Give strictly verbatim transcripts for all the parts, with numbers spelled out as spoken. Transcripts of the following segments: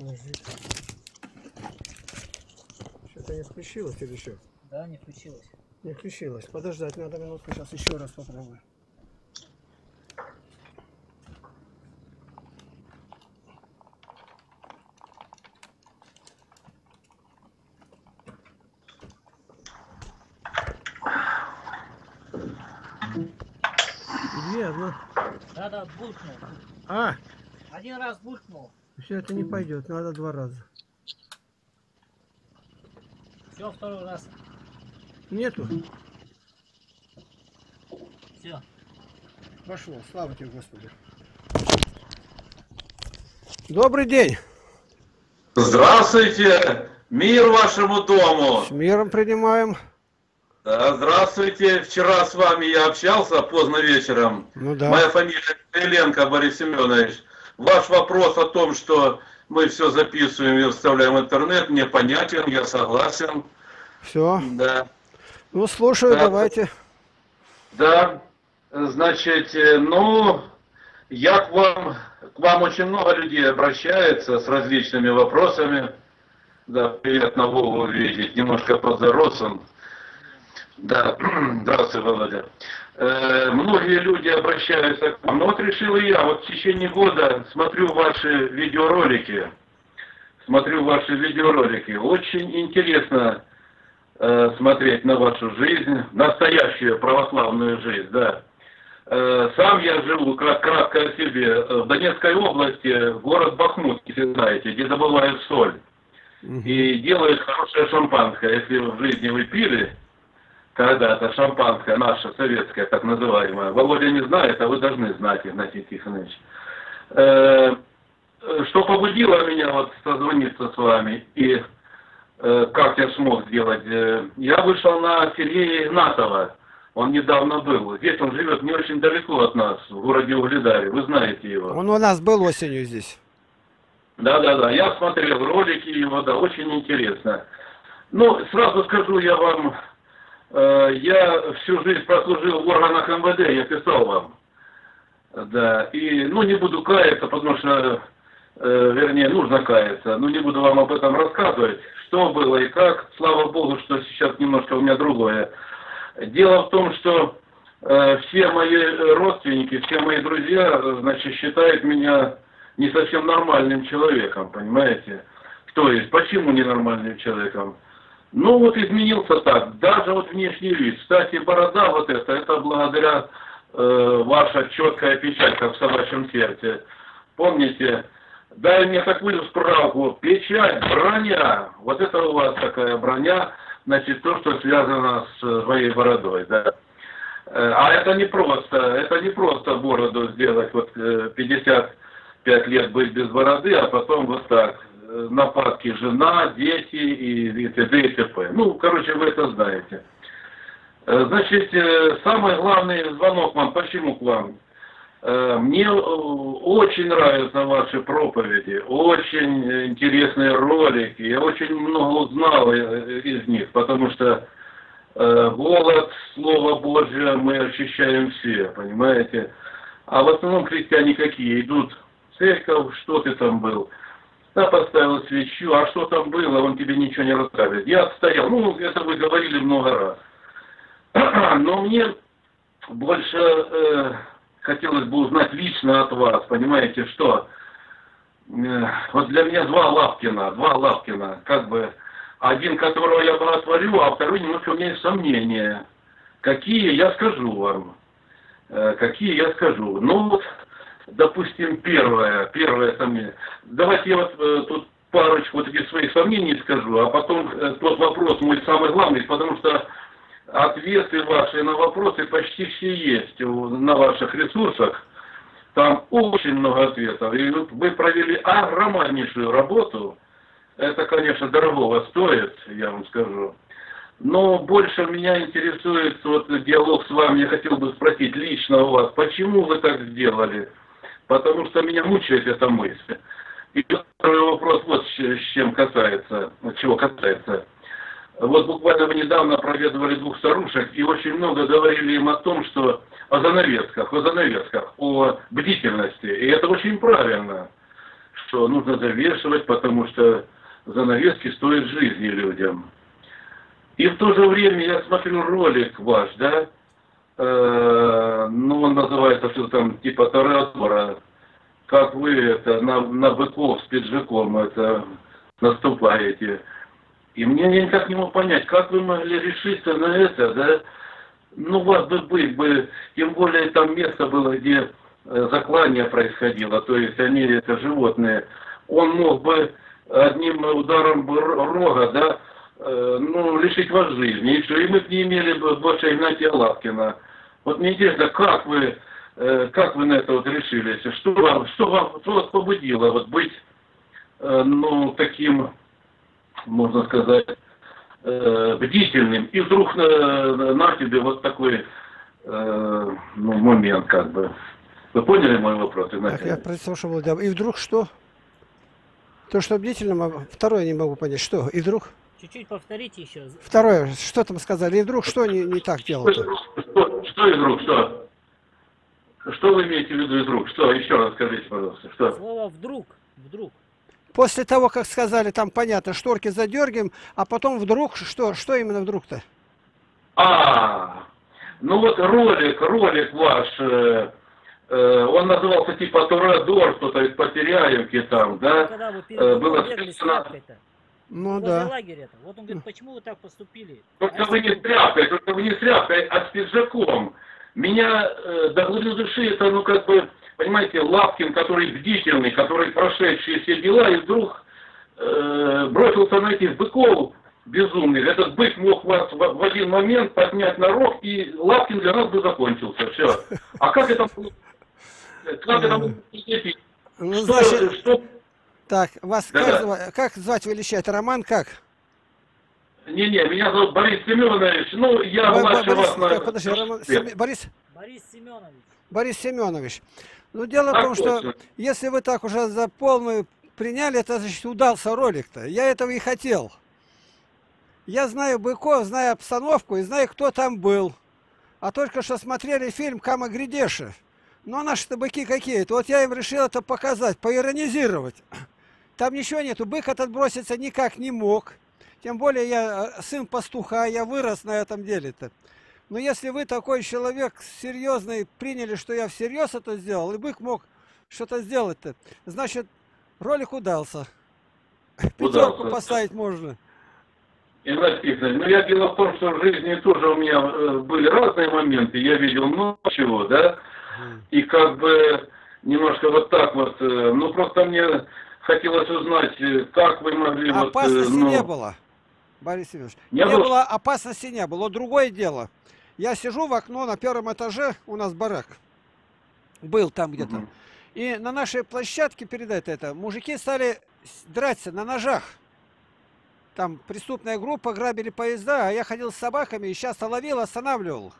Ложить. Что-то не включилось или что? Да, не включилось. Не включилось. Подождать надо минутку. Сейчас еще раз попробую. Две, одна. Да-да, булькнул. А! Один раз булькнул. Все, это не пойдет. Надо два раза. Все, второй раз. Нету. Все. Пошло. Слава тебе, Господи. Добрый день. Здравствуйте. Мир вашему дому. С миром принимаем. Здравствуйте. Вчера с вами я общался поздно вечером. Ну, да. Моя фамилия Еленко, Борис Семенович. Ваш вопрос о том, что мы все записываем и вставляем в интернет, мне понятен, я согласен. Все. Да. Ну, слушаю, да. Давайте. Да. Значит, ну, я к вам, к вам очень много людей обращается с различными вопросами. Да, приятно Богу видеть, немножко поздоровался он. Да, здравствуй, Володя. Э, многие люди обращаются к вам. Но вот решил я, вот в течение года смотрю ваши видеоролики. Смотрю ваши видеоролики. Очень интересно э, смотреть на вашу жизнь, настоящую православную жизнь, да. Э, сам я живу, кратко о себе, в Донецкой области, город Бахмут, если знаете, где добывают соль. И делают хорошее шампанское. Если в жизни вы пили когда-то шампанское, наше, советское, так называемое. Володя не знает, а вы должны знать, Игнатий Тихонович. Э, что побудило меня вот созвониться с вами, и э, как я смог сделать? Э, я вышел на Сергея Игнатова, он недавно был. Здесь он живет не очень далеко от нас, в городе Угледаре, вы знаете его. Он у нас был осенью здесь. Да-да-да, я смотрел ролики его, да, очень интересно. Ну, сразу скажу я вам... Я всю жизнь прослужил в органах МВД, я писал вам. Да. И, ну, не буду каяться, потому что, э, вернее, нужно каяться. Но не буду вам об этом рассказывать, что было и как. Слава Богу, что сейчас немножко у меня другое. Дело в том, что э, все мои родственники, все мои друзья, значит, считают меня не совсем нормальным человеком, понимаете? То есть, почему ненормальным человеком? Ну вот изменился так, даже вот внешний вид. Кстати, борода вот эта, это благодаря э, ваша четкая печать, как в собачьем сердце. Помните? Дай мне такую справку. Печать, броня. Вот это у вас такая броня, значит, то, что связано с моей бородой, да. А это не просто, это не просто бороду сделать, вот пятьдесят пять лет быть без бороды, а потом вот так. Нападки жена, дети и т.д. и т.п. Ну, короче, вы это знаете. Значит, самый главный звонок вам, почему к вам? Мне очень нравятся ваши проповеди, очень интересные ролики, я очень много узнал из них, потому что голод, Слово Божие мы ощущаем все, понимаете? А в основном христиане какие? Идут в церковь, что ты там был? Да, поставил свечу, а что там было, он тебе ничего не расскажет. Я отстоял, ну, это вы говорили много раз. Но мне больше э, хотелось бы узнать лично от вас, понимаете, что? Э, вот для меня два Лапкина, два Лапкина, как бы, один, которого я боготворю, а второй немножко у меня есть сомнения. Какие, я скажу вам. Э, какие, я скажу. Ну, вот... Допустим, первое, первое сомнение. Давайте я вот э, тут парочку вот таких своих сомнений скажу, а потом э, тот вопрос мой самый главный, потому что ответы ваши на вопросы почти все есть на ваших ресурсах. Там очень много ответов. И вы провели огромнейшую работу. Это, конечно, дорогого стоит, я вам скажу. Но больше меня интересует вот диалог с вами. Я хотел бы спросить лично у вас, почему вы так сделали? Потому что меня мучает эта мысль. И второй вопрос вот с чем касается, чего касается. Вот буквально вы недавно проведывали двух старушек, и очень много говорили им о том, что о занавесках, о занавесках, о бдительности. И это очень правильно, что нужно завешивать, потому что занавески стоят жизни людям. И в то же время я смотрю ролик ваш, да, э, ну он называется что-то там типа «Таратора», как вы это на, на быков с пиджаком это наступаете. И мне я никак не мог понять, как вы могли решиться на это, да? Ну, у вас бы быть бы, тем более там место было, где заклание происходило, то есть они, это животные, он мог бы одним ударом рога, да, э, ну, лишить вас жизни, и, что, и мы бы не имели бы больше Игнатия Лапкина. Вот мне интересно, как вы, э, как вы на это вот решились, что вам, что вам, что вас побудило вот быть, э, ну, таким, можно сказать, э, бдительным, и вдруг на, на тебе вот такой, э, ну, момент, как бы. Вы поняли мой вопрос, Игнатий? Я прослушал, да. И вдруг что? То, что бдительно, второе не могу понять. Что? И вдруг? Чуть-чуть повторите еще. Второе, что там сказали? И вдруг что не, не так делал? Что, что, что и вдруг? Что? Что вы имеете в виду и вдруг? Что? Еще раз скажите, пожалуйста. Что? Слово «вдруг». Вдруг. После того, как сказали, там понятно, шторки задергаем, а потом вдруг что? Что именно вдруг-то? А, ну вот ролик, ролик ваш... Он назывался типа «Турадор», что-то из Потеряевки там, да? Когда вы было с тряпкой-то. Ну да. Лагеря-то. Вот он говорит, почему вы так поступили? Только а вы не с тряпкой, только вы не с тряпкой, а с пиджаком. Меня э, до глубины души это, ну как бы, понимаете, Лапкин, который бдительный, который прошедший все дела, и вдруг э, бросился на этих быков безумных. Этот бык мог вас в, в один момент поднять на рог, и Лапкин для нас бы закончился. Все. А как это... Как это... Ну, что, значит, что... Так, вас да, как, да. как звать величать? Роман как? Не-не, меня зовут Борис Семенович. Ну, я Б младше Борис, вас на... Так, подожди, Роман... Сем... Борис? Борис Семенович. Борис Семенович. Ну, дело так в том, точно. Что если вы так уже за полную приняли, это значит удался ролик-то. Я этого и хотел. Я знаю быков, знаю обстановку и знаю, кто там был. А только что смотрели фильм «Кама Гридеши». Но наши-то быки какие-то. Вот я им решил это показать, поиронизировать. Там ничего нету. Бык этот броситься никак не мог. Тем более я сын пастуха, я вырос на этом деле-то. Но если вы такой человек серьезный, приняли, что я всерьез это сделал, и бык мог что-то сделать-то, значит, ролик удался. Пятерку поставить можно. Ну, я дело в том, что в жизни тоже у меня были разные моменты. Я видел много чего, да? И как бы немножко вот так вот, ну просто мне хотелось узнать, как вы могли... Опасности вот, ну... не было, Борис Семенович. Не, не было... было, опасности не было. Вот другое дело. Я сижу в окно на первом этаже, у нас барак был там где-то. Угу. И на нашей площадке перед это, мужики стали драться на ножах. Там преступная группа, грабили поезда, а я ходил с собаками и часто ловил, останавливал их.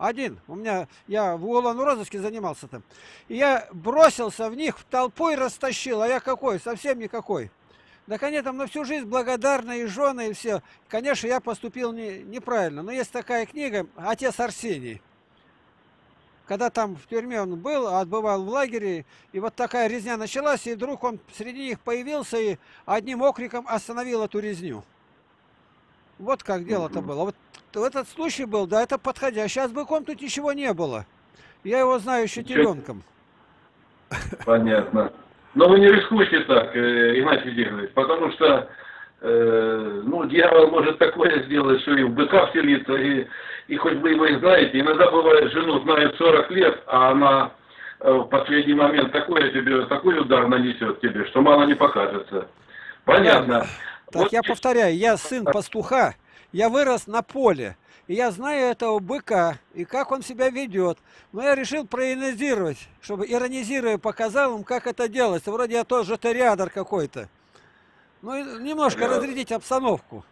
Один. У меня, я в уголовном розыске занимался там. И я бросился в них, в толпу и растащил. А я какой? Совсем никакой. Так они там на всю жизнь благодарны и жены, и все. Конечно, я поступил не, неправильно. Но есть такая книга «Отец Арсений». Когда там в тюрьме он был, отбывал в лагере, и вот такая резня началась, и вдруг он среди них появился и одним окриком остановил эту резню. Вот как дело-то было. Вот этот случай был, да, это подходящий. Сейчас быком тут ничего не было. Я его знаю еще теленком. Понятно. Но вы не рискуйте так, Игнатий Тихонович, потому что э, ну, дьявол может такое сделать, что и в быка вселится, и, и хоть вы его и знаете. Иногда бывает, жену знает сорок лет, а она в последний момент такое тебе, такой удар нанесет тебе, что мало не покажется. Понятно. Так, вот я здесь... повторяю, я сын пастуха, я вырос на поле, и я знаю этого быка, и как он себя ведет. Но я решил проиронизировать, чтобы, иронизируя, показал им, как это делается. Вроде я тоже терриадор какой-то. Ну, немножко я... разрядить обстановку.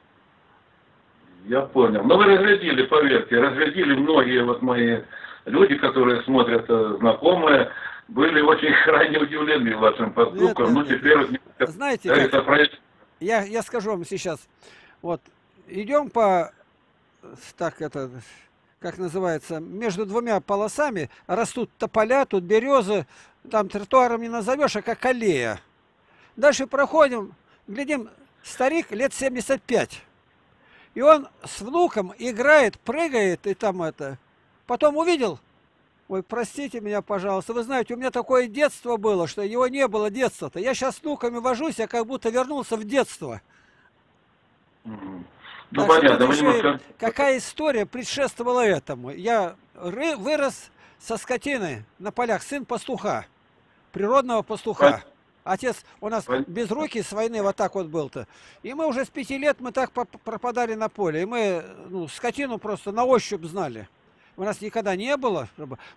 Я понял. Но вы разрядили, поверьте, разрядили многие вот мои люди, которые смотрят, знакомые, были очень крайне удивлены вашим поступком. Ну, теперь... Нет. Знаете, я, это... как... я, я скажу вам сейчас, вот... Идем по, так это, как называется, между двумя полосами растут тополя, тут березы, там тротуаром не назовешь, а как аллея. Дальше проходим, глядим, старик лет семьдесят пять. И он с внуком играет, прыгает и там это. Потом увидел, ой, простите меня, пожалуйста, вы знаете, у меня такое детство было, что его не было детства-то. Я сейчас с внуками вожусь, я как будто вернулся в детство. Mm-hmm. Ну, понятно, еще, какая история предшествовала этому? Я вырос со скотины на полях, сын пастуха, природного пастуха. Отец у нас без руки с войны вот так вот был-то. И мы уже с пяти лет мы так пропадали на поле. И мы ну, скотину просто на ощупь знали. У нас никогда не было.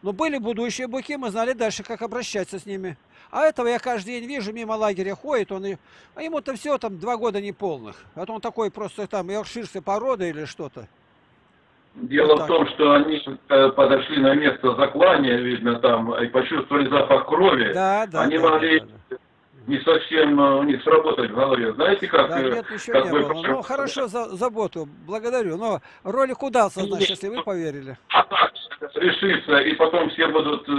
Но были будущие быки, мы знали дальше, как обращаться с ними. А этого я каждый день вижу, мимо лагеря ходит. Он, а ему-то все там два года неполных. А то он такой просто там йоркширской породы или что-то. Дело вот в том, что они подошли на место заклания, видно, там, и почувствовали запах крови. Да, да, они да, могли... Да, да. Не совсем не сработать в голове. Знаете, как... Да, нет, еще как не вы... было. Ну, хорошо, за заботу. Благодарю. Но ролик удался, значит, если вы поверили. Решится, и потом все будут э,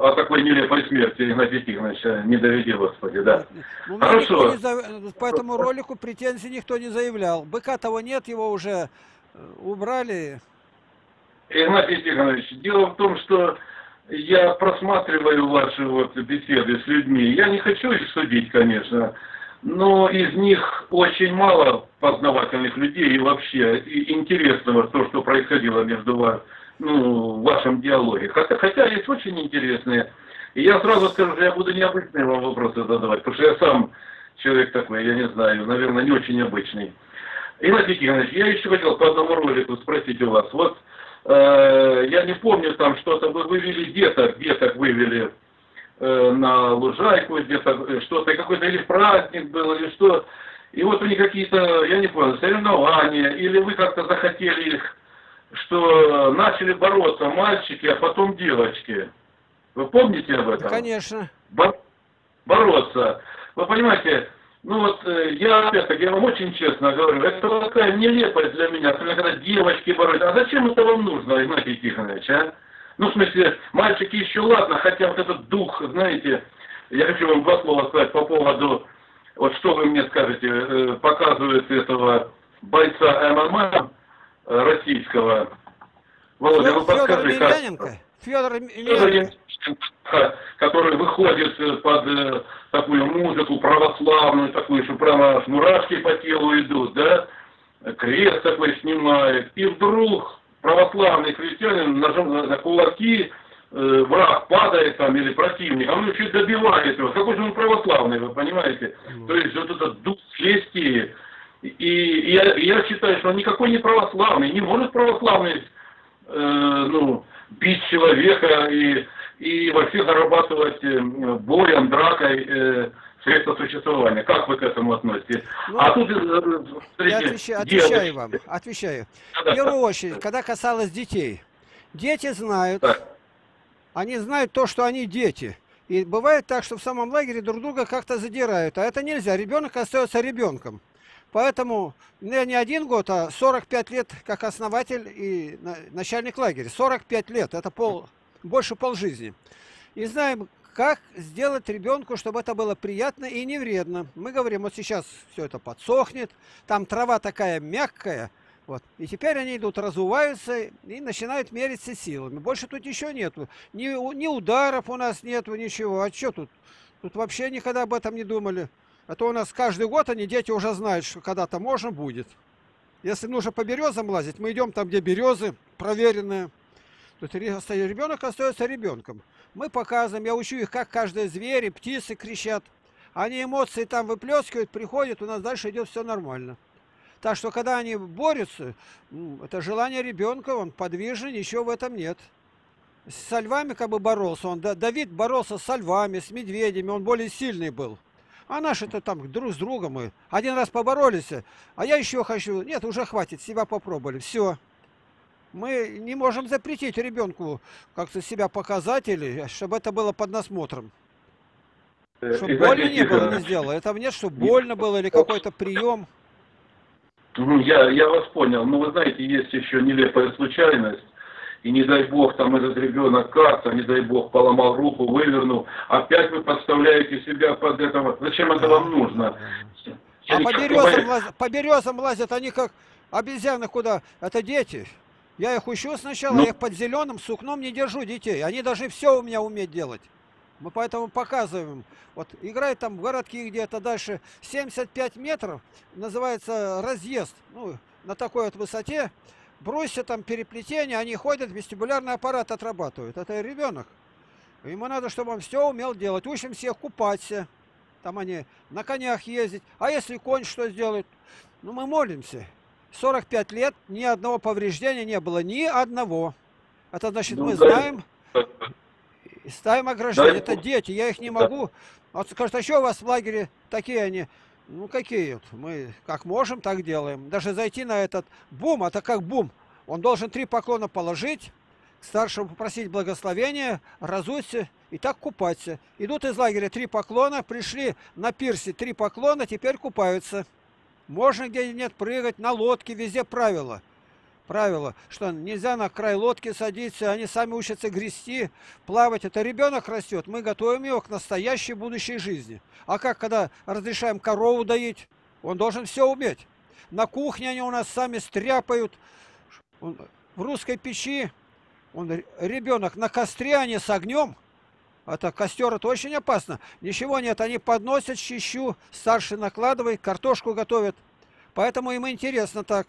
о такой нелепой смерти Игнатий Тихонович. Не доведи, Господи, да. Ну, хорошо. Зав... По этому ролику претензий никто не заявлял. Быка того нет, его уже убрали. Игнатий Тихонович, дело в том, что я просматриваю ваши вот беседы с людьми. Я не хочу их судить, конечно, но из них очень мало познавательных людей и вообще и интересного, то, что происходило между вас, ну, в вашем диалоге. Хотя, хотя есть очень интересные. И я сразу скажу, что я буду необычные вам вопросы задавать, потому что я сам человек такой, я не знаю, наверное, не очень обычный. Игнатий Тихонович, я еще хотел по одному ролику спросить у вас. Вот я не помню, там что-то вы вывели деток, деток вывели э, на лужайку, где-то что-то, какой-то или праздник был, или что. И вот у них какие-то, я не понял, соревнования, или вы как-то захотели их, что начали бороться мальчики, а потом девочки. Вы помните об этом? Конечно. Бор- бороться. Вы понимаете... Ну вот, я опять-таки, я вам очень честно говорю, это такая нелепость для меня, когда девочки борются. А зачем это вам нужно, Игнатий Тихонович, а? Ну, в смысле, мальчики еще ладно, хотя вот этот дух, знаете, я хочу вам два слова сказать по поводу, вот что вы мне скажете, показывает этого бойца ММА российского. Володя, Федор, вы подскажите, Федор Мельяненко. Федор Мельяненко, который выходит под э, такую музыку православную, такую, что прямо мурашки по телу идут, да, крест такой снимает, и вдруг православный христианин нажимает на кулаки, э, враг падает там или противник, а он еще добивает его, какой же он православный, вы понимаете, mm-hmm. То есть вот этот дух слести, и, и я, я считаю, что он никакой не православный, не может православный, э, ну, бить человека и и вообще зарабатывать боем, дракой э, средства существования. Как вы к этому относитесь? Ну, а тут... Я отвечаю, отвечаю вам, отвечаю. В первую очередь, когда касалось детей. Дети знают, так. Они знают то, что они дети. И бывает так, что в самом лагере друг друга как-то задирают. А это нельзя, ребенок остается ребенком. Поэтому я не один год, а сорок пять лет как основатель и начальник лагеря. сорок пять лет, это пол... Больше полжизни. И знаем, как сделать ребенку, чтобы это было приятно и не вредно. Мы говорим, вот сейчас все это подсохнет, там трава такая мягкая. Вот. И теперь они идут, разуваются и начинают мериться силами. Больше тут еще нету. Ни, ни ударов у нас нету, ничего. А что тут? Тут вообще никогда об этом не думали. А то у нас каждый год они, дети, уже знают, что когда-то можно будет. Если нужно по березам лазить, мы идем там, где березы проверенные. Ребенок остается ребенком. Мы показываем, я учу их, как каждый зверь, и птицы кричат. Они эмоции там выплескивают, приходят, у нас дальше идет все нормально. Так что, когда они борются, это желание ребенка, он подвижен, ничего в этом нет. Со львами как бы боролся он. Давид боролся со львами, с медведями, он более сильный был. А наши-то там друг с другом мы. Один раз поборолись, а я еще хочу. Нет, уже хватит, себя попробовали, все. Мы не можем запретить ребенку как-то себя показать, или чтобы это было под насмотром. Чтобы больно не было, не сделало. Там нет, чтобы больно было или какой-то прием. Я, я вас понял. Но вы знаете, есть еще нелепая случайность. и не дай бог там этот ребенок каться, не дай бог поломал руку, вывернул, опять вы подставляете себя под это. Зачем это вам нужно? А по березам, лаз... по березам лазят они как обезьяны куда? Это дети. Я их учу сначала, ну... я их под зеленым сукном не держу детей. Они даже все у меня умеют делать. Мы поэтому показываем. Вот играет там в городке где-то дальше семьдесят пять метров, называется разъезд. Ну, на такой вот высоте. Брусья там, переплетения, они ходят, вестибулярный аппарат отрабатывают. Это ребенок. Ему надо, чтобы он все умел делать. Учим всех купаться. Там они на конях ездить. А если конь что сделает? Ну, мы молимся. сорок пять лет ни одного повреждения не было. Ни одного. Это значит, ну, мы да. знаем... Ставим ограждение. Да, это дети, я их не да. могу. Вот скажут, а еще у вас в лагере такие они? Ну, какие вот. Мы как можем, так делаем. Даже зайти на этот бум, это как бум. Он должен три поклона положить, к старшему попросить благословения, разуться и так купаться. Идут из лагеря три поклона, пришли на пирсе три поклона, теперь купаются. Можно где нет прыгать, на лодке, везде правила. Правило, что нельзя на край лодки садиться, они сами учатся грести, плавать. Это ребенок растет, мы готовим его к настоящей будущей жизни. А как, когда разрешаем корову доить, он должен все уметь. На кухне они у нас сами стряпают, он, в русской печи, он ребенок, на костре они с огнем. Это костер, это очень опасно. Ничего нет, они подносят щищу, старший накладывает, картошку готовят. Поэтому им интересно так.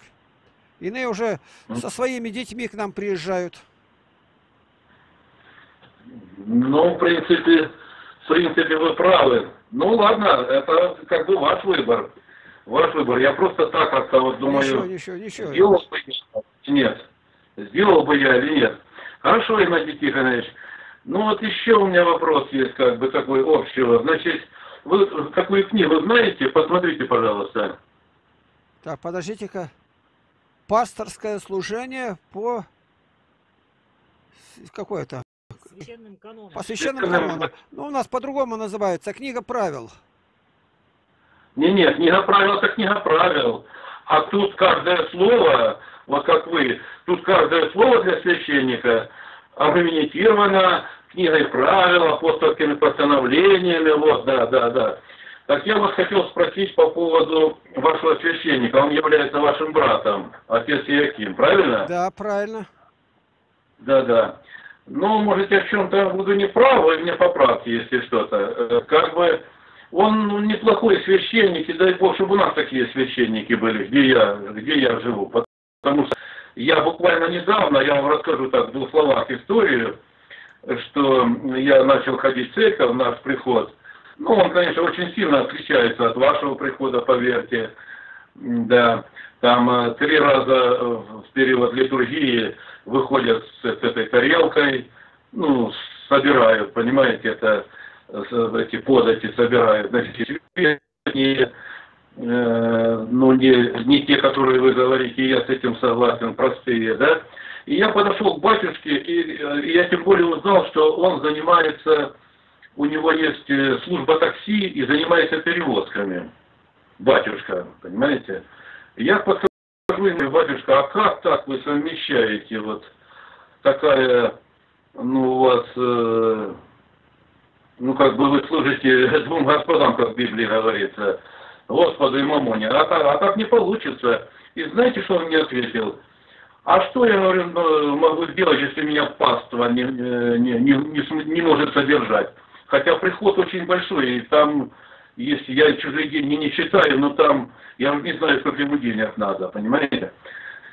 Иные уже со своими детьми к нам приезжают. Ну, в принципе, в принципе вы правы. Ну, ладно, это как бы ваш выбор. Ваш выбор. Я просто так как-то вот думаю, ничего, ничего, ничего. Сделал бы я, нет. Сделал бы я или нет. Хорошо, Игнатий Тихонович. Ну, вот еще у меня вопрос есть, как бы, такой общего. Значит, вы какую книгу знаете? Посмотрите, пожалуйста. Так, подождите-ка. Пасторское служение по какое-то священным канонам. По священным канонам. Ну, у нас по-другому называется книга правил. Не, нет, книга правил это книга правил. А тут каждое слово, вот как вы, тут каждое слово для священника аргументировано книгой правил, апостольскими постановлениями. Вот, да, да, да. Так я вас хотел спросить по поводу вашего священника. Он является вашим братом, отец Яким, правильно? Да, правильно. Да, да. Ну, может, я в чем-то буду неправ, вы мне поправьте, если что-то. Как бы он неплохой священник, и дай бог, чтобы у нас такие священники были, где я, где я живу. Потому что я буквально недавно, я вам расскажу так в двух словах историю, что я начал ходить в церковь, в наш приход. Ну, он, конечно, очень сильно отличается от вашего прихода, поверьте. Да, там три раза в период литургии выходят с, с этой тарелкой, ну, собирают, понимаете, это эти подати собирают. Значит, не, э, ну, не, не те, которые вы говорите, я с этим согласен, простые, да. И я подошел к батюшке, и, и я тем более узнал, что он занимается... У него есть служба такси и занимается перевозками. Батюшка, понимаете? Я подхожу ему, батюшка, а как так вы совмещаете вот такая, ну, у вас, э, ну, как бы вы служите двум господам, как в Библии говорится, Господу и Мамоне, а, а так не получится. И знаете, что он мне ответил? А что я, говорю, могу сделать, если меня паства не, не, не, не, не может содержать? Хотя приход очень большой, и там, если я чужие деньги не считаю, но там, я не знаю, сколько ему денег надо, понимаете?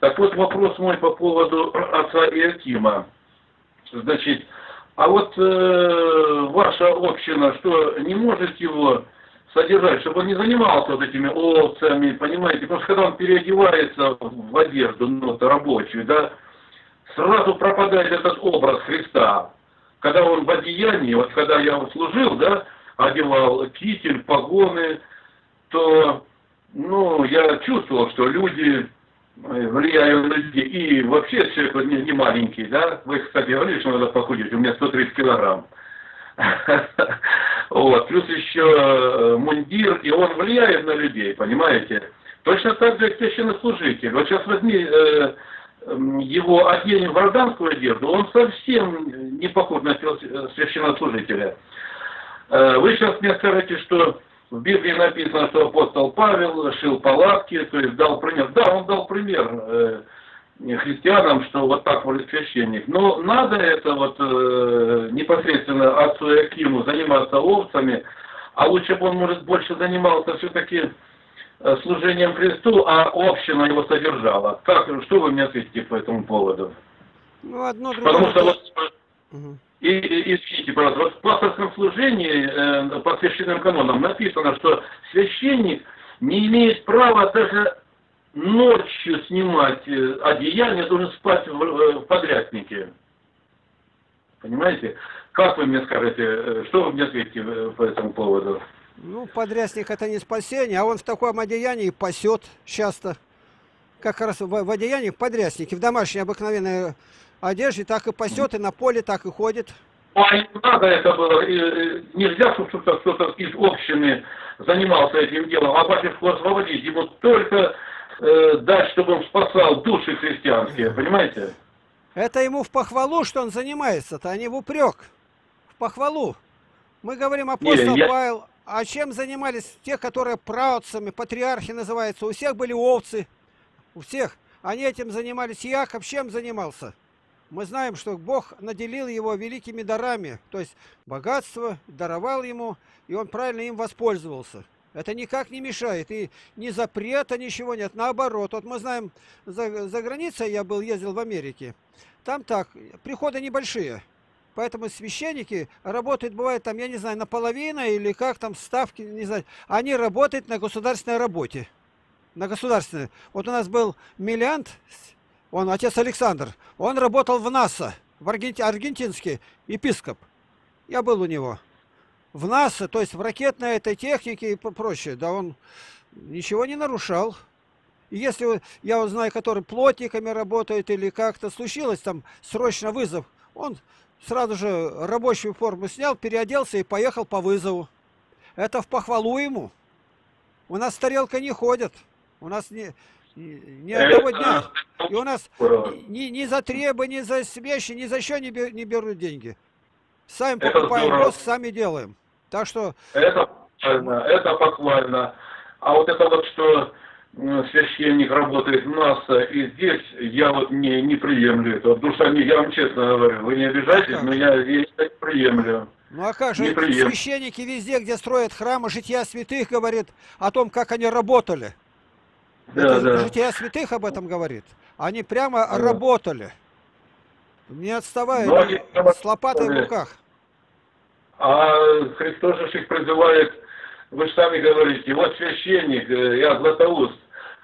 Так вот вопрос мой по поводу отца Иакима. Значит, а вот э, ваша община, что не может его содержать, чтобы он не занимался вот этими овцами, понимаете? Потому что когда он переодевается в одежду, ну, рабочую, да, сразу пропадает этот образ Христа. Когда он в одеянии, вот когда я служил, да, одевал китель, погоны, то, ну, я чувствовал, что люди влияют на людей. И вообще человек вот не, не маленький, да. Вы, кстати, говорили, что надо похудеть, у меня сто тридцать килограмм. Вот, плюс еще мундир, и он влияет на людей, понимаете. Точно так же, как священнослужитель. Вот сейчас возьми его одели в гражданскую одежду, он совсем не похож на священнослужителя. Вы сейчас мне скажете, что в Библии написано, что апостол Павел шил палатки, то есть дал пример. Да, он дал пример христианам, что вот так будет священник. Но надо это вот непосредственно отцу Иоакиму заниматься овцами, а лучше бы он, может, больше занимался все-таки служением Христу, а община его содержала. Как, что вы мне ответите по этому поводу? Ну, одно другое. Потому что вот, угу. и, и, извините, пожалуйста, вот в пасторском служении э, по священным канонам написано, что священник не имеет права даже ночью снимать одеяние, должен спать в, в подряднике. Понимаете? Как вы мне скажете, что вы мне ответите по этому поводу? Ну, подрясник — это не спасение, а он в таком одеянии пасет часто. Как раз в, в одеянии подрясники, в домашней обыкновенной одежде так и пасет, и на поле так и ходит. А не надо это было, нельзя, чтобы кто-то из общины занимался этим делом, а ваших освободить, ему только э, дать, чтобы он спасал души христианские, понимаете? Это ему в похвалу, что он занимается-то, а не в упрек, в похвалу. Мы говорим, апостол не, я... Павел... А чем занимались те, которые праотцами, патриархи называются? У всех были овцы, у всех. Они этим занимались. Иаков чем занимался? Мы знаем, что Бог наделил его великими дарами, то есть богатство, даровал ему, и он правильно им воспользовался. Это никак не мешает, и ни запрета, ничего нет, наоборот. Вот мы знаем, за, за границей я был, ездил в Америке, там так, приходы небольшие. Поэтому священники работают, бывает, там, я не знаю, наполовину или как там, ставки, не знаю. Они работают на государственной работе. На государственной. Вот у нас был Мелянт, он, отец Александр, он работал в НАСА, в Аргенти... аргентинский епископ. Я был у него. В НАСА, то есть в ракетной этой технике и прочее. Да он ничего не нарушал. И если, я узнаю, которые плотниками работают или как-то случилось, там, срочно вызов, он... Сразу же рабочую форму снял, переоделся и поехал по вызову. Это в похвалу ему. У нас тарелка не ходит. У нас ни, ни одного дня. И у нас ни, ни за требы, ни за вещи, ни за еще не, не берут деньги. Сами покупаем рост, сами делаем. Так что... Это похвально, это похвально. А вот это вот, что священник работает в НАСА, и здесь я вот не, не приемлю этого. Потому что я вам честно говорю, вы не обижайтесь, а но я это не приемлю. Ну а как же священники везде, где строят храмы, Жития Святых говорит о том, как они работали. Да, это, да. Жития Святых об этом говорит. Они прямо да. работали. Не отставая, они, с лопатой в руках. А Христос же их призывает. Вы же сами говорите, вот священник, Иоанн Златоуст,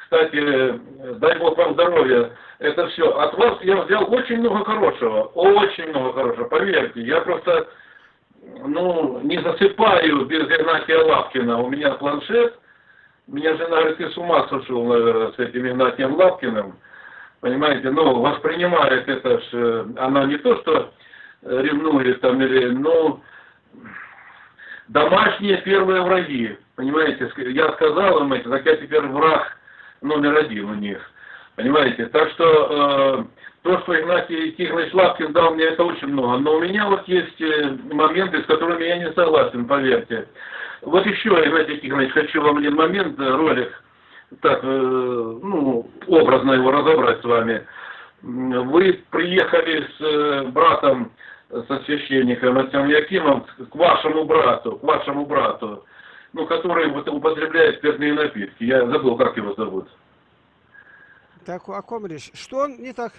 кстати, дай Бог вам здоровья, это все. От вас я взял очень много хорошего, очень много хорошего, поверьте. Я просто, ну, не засыпаю без Игнатия Лапкина. У меня планшет, меня жена говорит, ты с ума сошел, наверное, с этим Игнатием Лапкиным. Понимаете, ну, воспринимает это же, она не то, что ревнует там, или, ну... Домашние первые враги, понимаете, я сказал им это, так я теперь враг номер один у них, понимаете. Так что э, то, что Игнатий Тихонович Лапкин дал мне, это очень много. Но у меня вот есть моменты, с которыми я не согласен, поверьте. Вот еще, Игнатий Тихонович, хочу вам один момент, ролик, так, э, ну, образно его разобрать с вами. Вы приехали с э, братом... со священником отцом Иоакимом к вашему брату, к вашему брату, ну, который вот употребляет спиртные напитки. Я забыл, как его зовут. Так, о ком речь? Что он не так?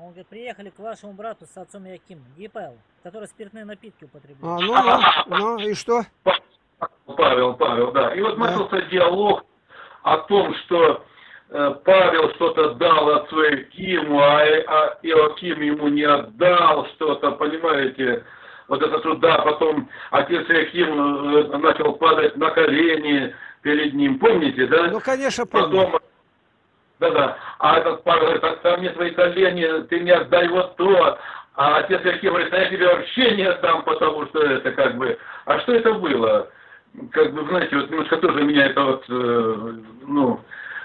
Он говорит, приехали к вашему брату с отцом Иоакимом, Павел, который спиртные напитки употребляет. А, ну, а, ну, ну, и что? Павел, Павел, да. И вот начался да. диалог о том, что Павел что-то дал отцу Иоакиму, а Иоаким ему не отдал что-то, понимаете, вот это туда, потом отец Иоаким начал падать на колени перед ним, помните, да? Ну, конечно, помню. Да-да, а этот Павел говорит, отдай мне свои колени, ты не отдай вот то, а отец Иоаким говорит, а я тебе вообще не отдам, потому что это как бы, а что это было? Как бы, знаете, вот немножко тоже меня это вот, ну...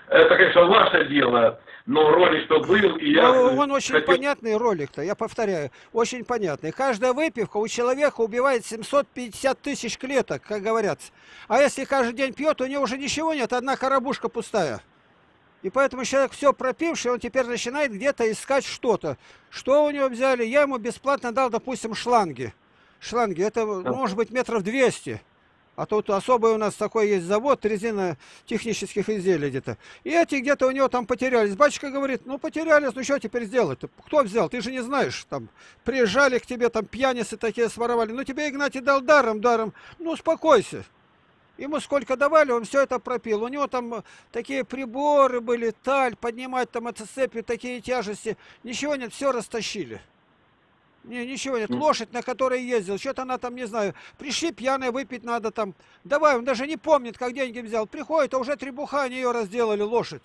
Это, конечно, ваше дело, но ролик-то был, и я... Ну, он очень хотел... понятный ролик-то, я повторяю, очень понятный. Каждая выпивка у человека убивает семьсот пятьдесят тысяч клеток, как говорят. А если каждый день пьет, у него уже ничего нет, одна коробушка пустая. И поэтому человек все пропивший, он теперь начинает где-то искать что-то. Что у него взяли? Я ему бесплатно дал, допустим, шланги. Шланги, это, может быть, метров двести. А тут особый у нас такой есть завод резинотехнических изделий где-то. И эти где-то у него там потерялись. Батюшка говорит, ну потерялись, ну что теперь сделать-то? Кто взял? Ты же не знаешь. Там приезжали к тебе, там пьяницы такие своровали. Ну тебе Игнатий дал даром, даром. Ну успокойся. Ему сколько давали, он все это пропил. У него там такие приборы были, таль, поднимать там это цепью, такие тяжести. Ничего нет, все растащили. Не, ничего нет. Лошадь, на которой ездил, что-то она там, не знаю, пришли пьяные, выпить надо там. Давай, он даже не помнит, как деньги взял. Приходит, а уже три буха, они ее разделали, лошадь.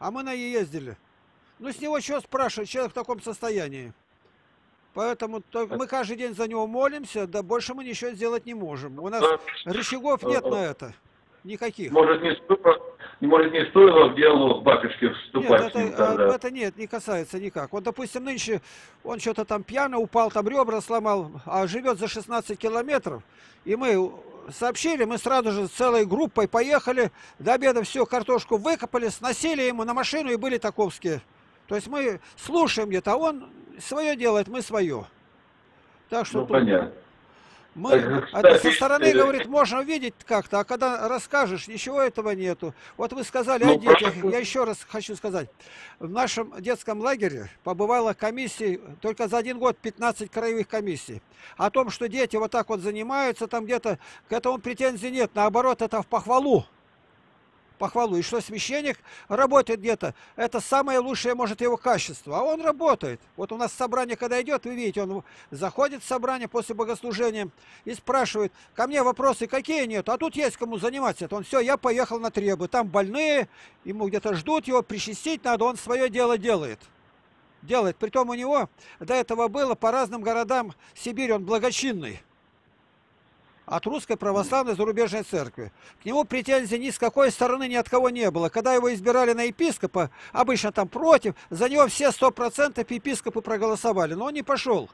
А мы на ней ездили. Ну, с него что спрашивать, человек в таком состоянии. Поэтому мы каждый день за него молимся, да больше мы ничего сделать не можем. У нас рычагов нет на это. Никаких. Может, не стоило, может, не стоило в дело батюшки вступать? Нет, это, это нет, не касается никак. Вот, допустим, нынче он что-то там пьяно упал, там ребра сломал, а живет за шестнадцать километров. И мы сообщили, мы сразу же целой группой поехали, до обеда всю картошку выкопали, сносили ему на машину, и были таковские. То есть мы слушаем где-то, а он свое делает, мы свое. Так что... Ну, тут... понятно. Мы, это со стороны, говорит, можно увидеть как-то, а когда расскажешь, ничего этого нету. Вот вы сказали о детях, я еще раз хочу сказать. В нашем детском лагере побывала комиссия, только за один год пятнадцать краевых комиссий. О том, что дети вот так вот занимаются, там где-то, к этому претензий нет, наоборот, это в похвалу. Похвалу. И что священник работает где-то, это самое лучшее, может, его качество. А он работает. Вот у нас собрание, когда идет, вы видите, он заходит в собрание после богослужения и спрашивает, ко мне вопросы какие нет, а тут есть кому заниматься. Он все, я поехал на требы, там больные, ему где-то ждут, его причастить надо, он свое дело делает. Делает. Притом у него до этого было по разным городам Сибирь, он благочинный. От Русской Православной Зарубежной Церкви. К нему претензий ни с какой стороны, ни от кого не было. Когда его избирали на епископа, обычно там против, за него все сто процентов епископы проголосовали, но он не пошел.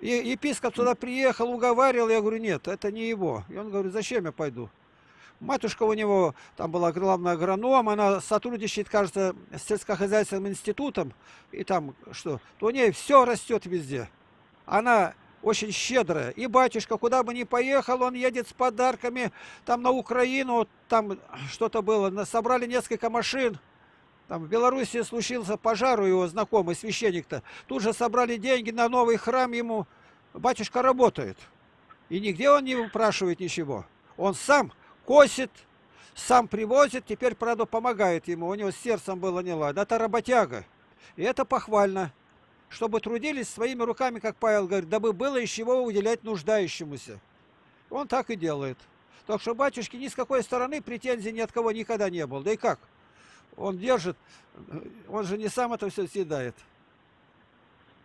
И епископ туда приехал, уговаривал, я говорю, нет, это не его. И он говорит, зачем я пойду? Матушка у него, там была главная агроном, она сотрудничает, кажется, с сельскохозяйственным институтом, и там что, то у нее все растет везде. Она... очень щедрая. И батюшка, куда бы ни поехал, он едет с подарками там на Украину, там что-то было, собрали несколько машин. Там в Белоруссии случился пожар у его знакомый, священник-то. Тут же собрали деньги на новый храм ему. Батюшка работает. И нигде он не упрашивает ничего. Он сам косит, сам привозит, теперь, правда, помогает ему. У него с сердцем было не ладно. Это работяга. И это похвально. Чтобы трудились своими руками, как Павел говорит, дабы было из чего уделять нуждающемуся. Он так и делает. Так что батюшки ни с какой стороны претензий ни от кого никогда не было. Да и как? Он держит, он же не сам это все съедает.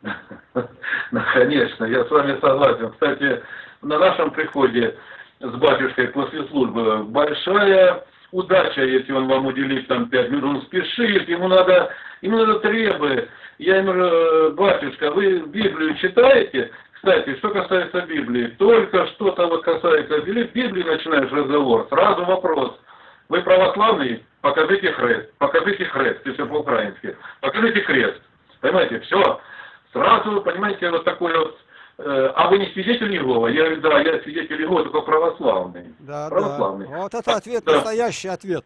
Ну, конечно, я с вами согласен. Кстати, на нашем приходе с батюшкой после службы большая удача, если он вам уделит там пять минут, он спешит, ему надо, ему надо требы. Я ему говорю, батюшка, вы Библию читаете? Кстати, что касается Библии, только что-то вот касается Библии, Библии начинаешь разговор, сразу вопрос. Вы православные? Покажите хрест, покажите хрест, если по-украински, покажите крест. Понимаете, все. Сразу, понимаете, вот такой вот, э, а вы не свидетель Иегова? Я говорю, да, я свидетель Иегова, только православный. Да, православный. Да. Вот это ответ, да. Настоящий ответ.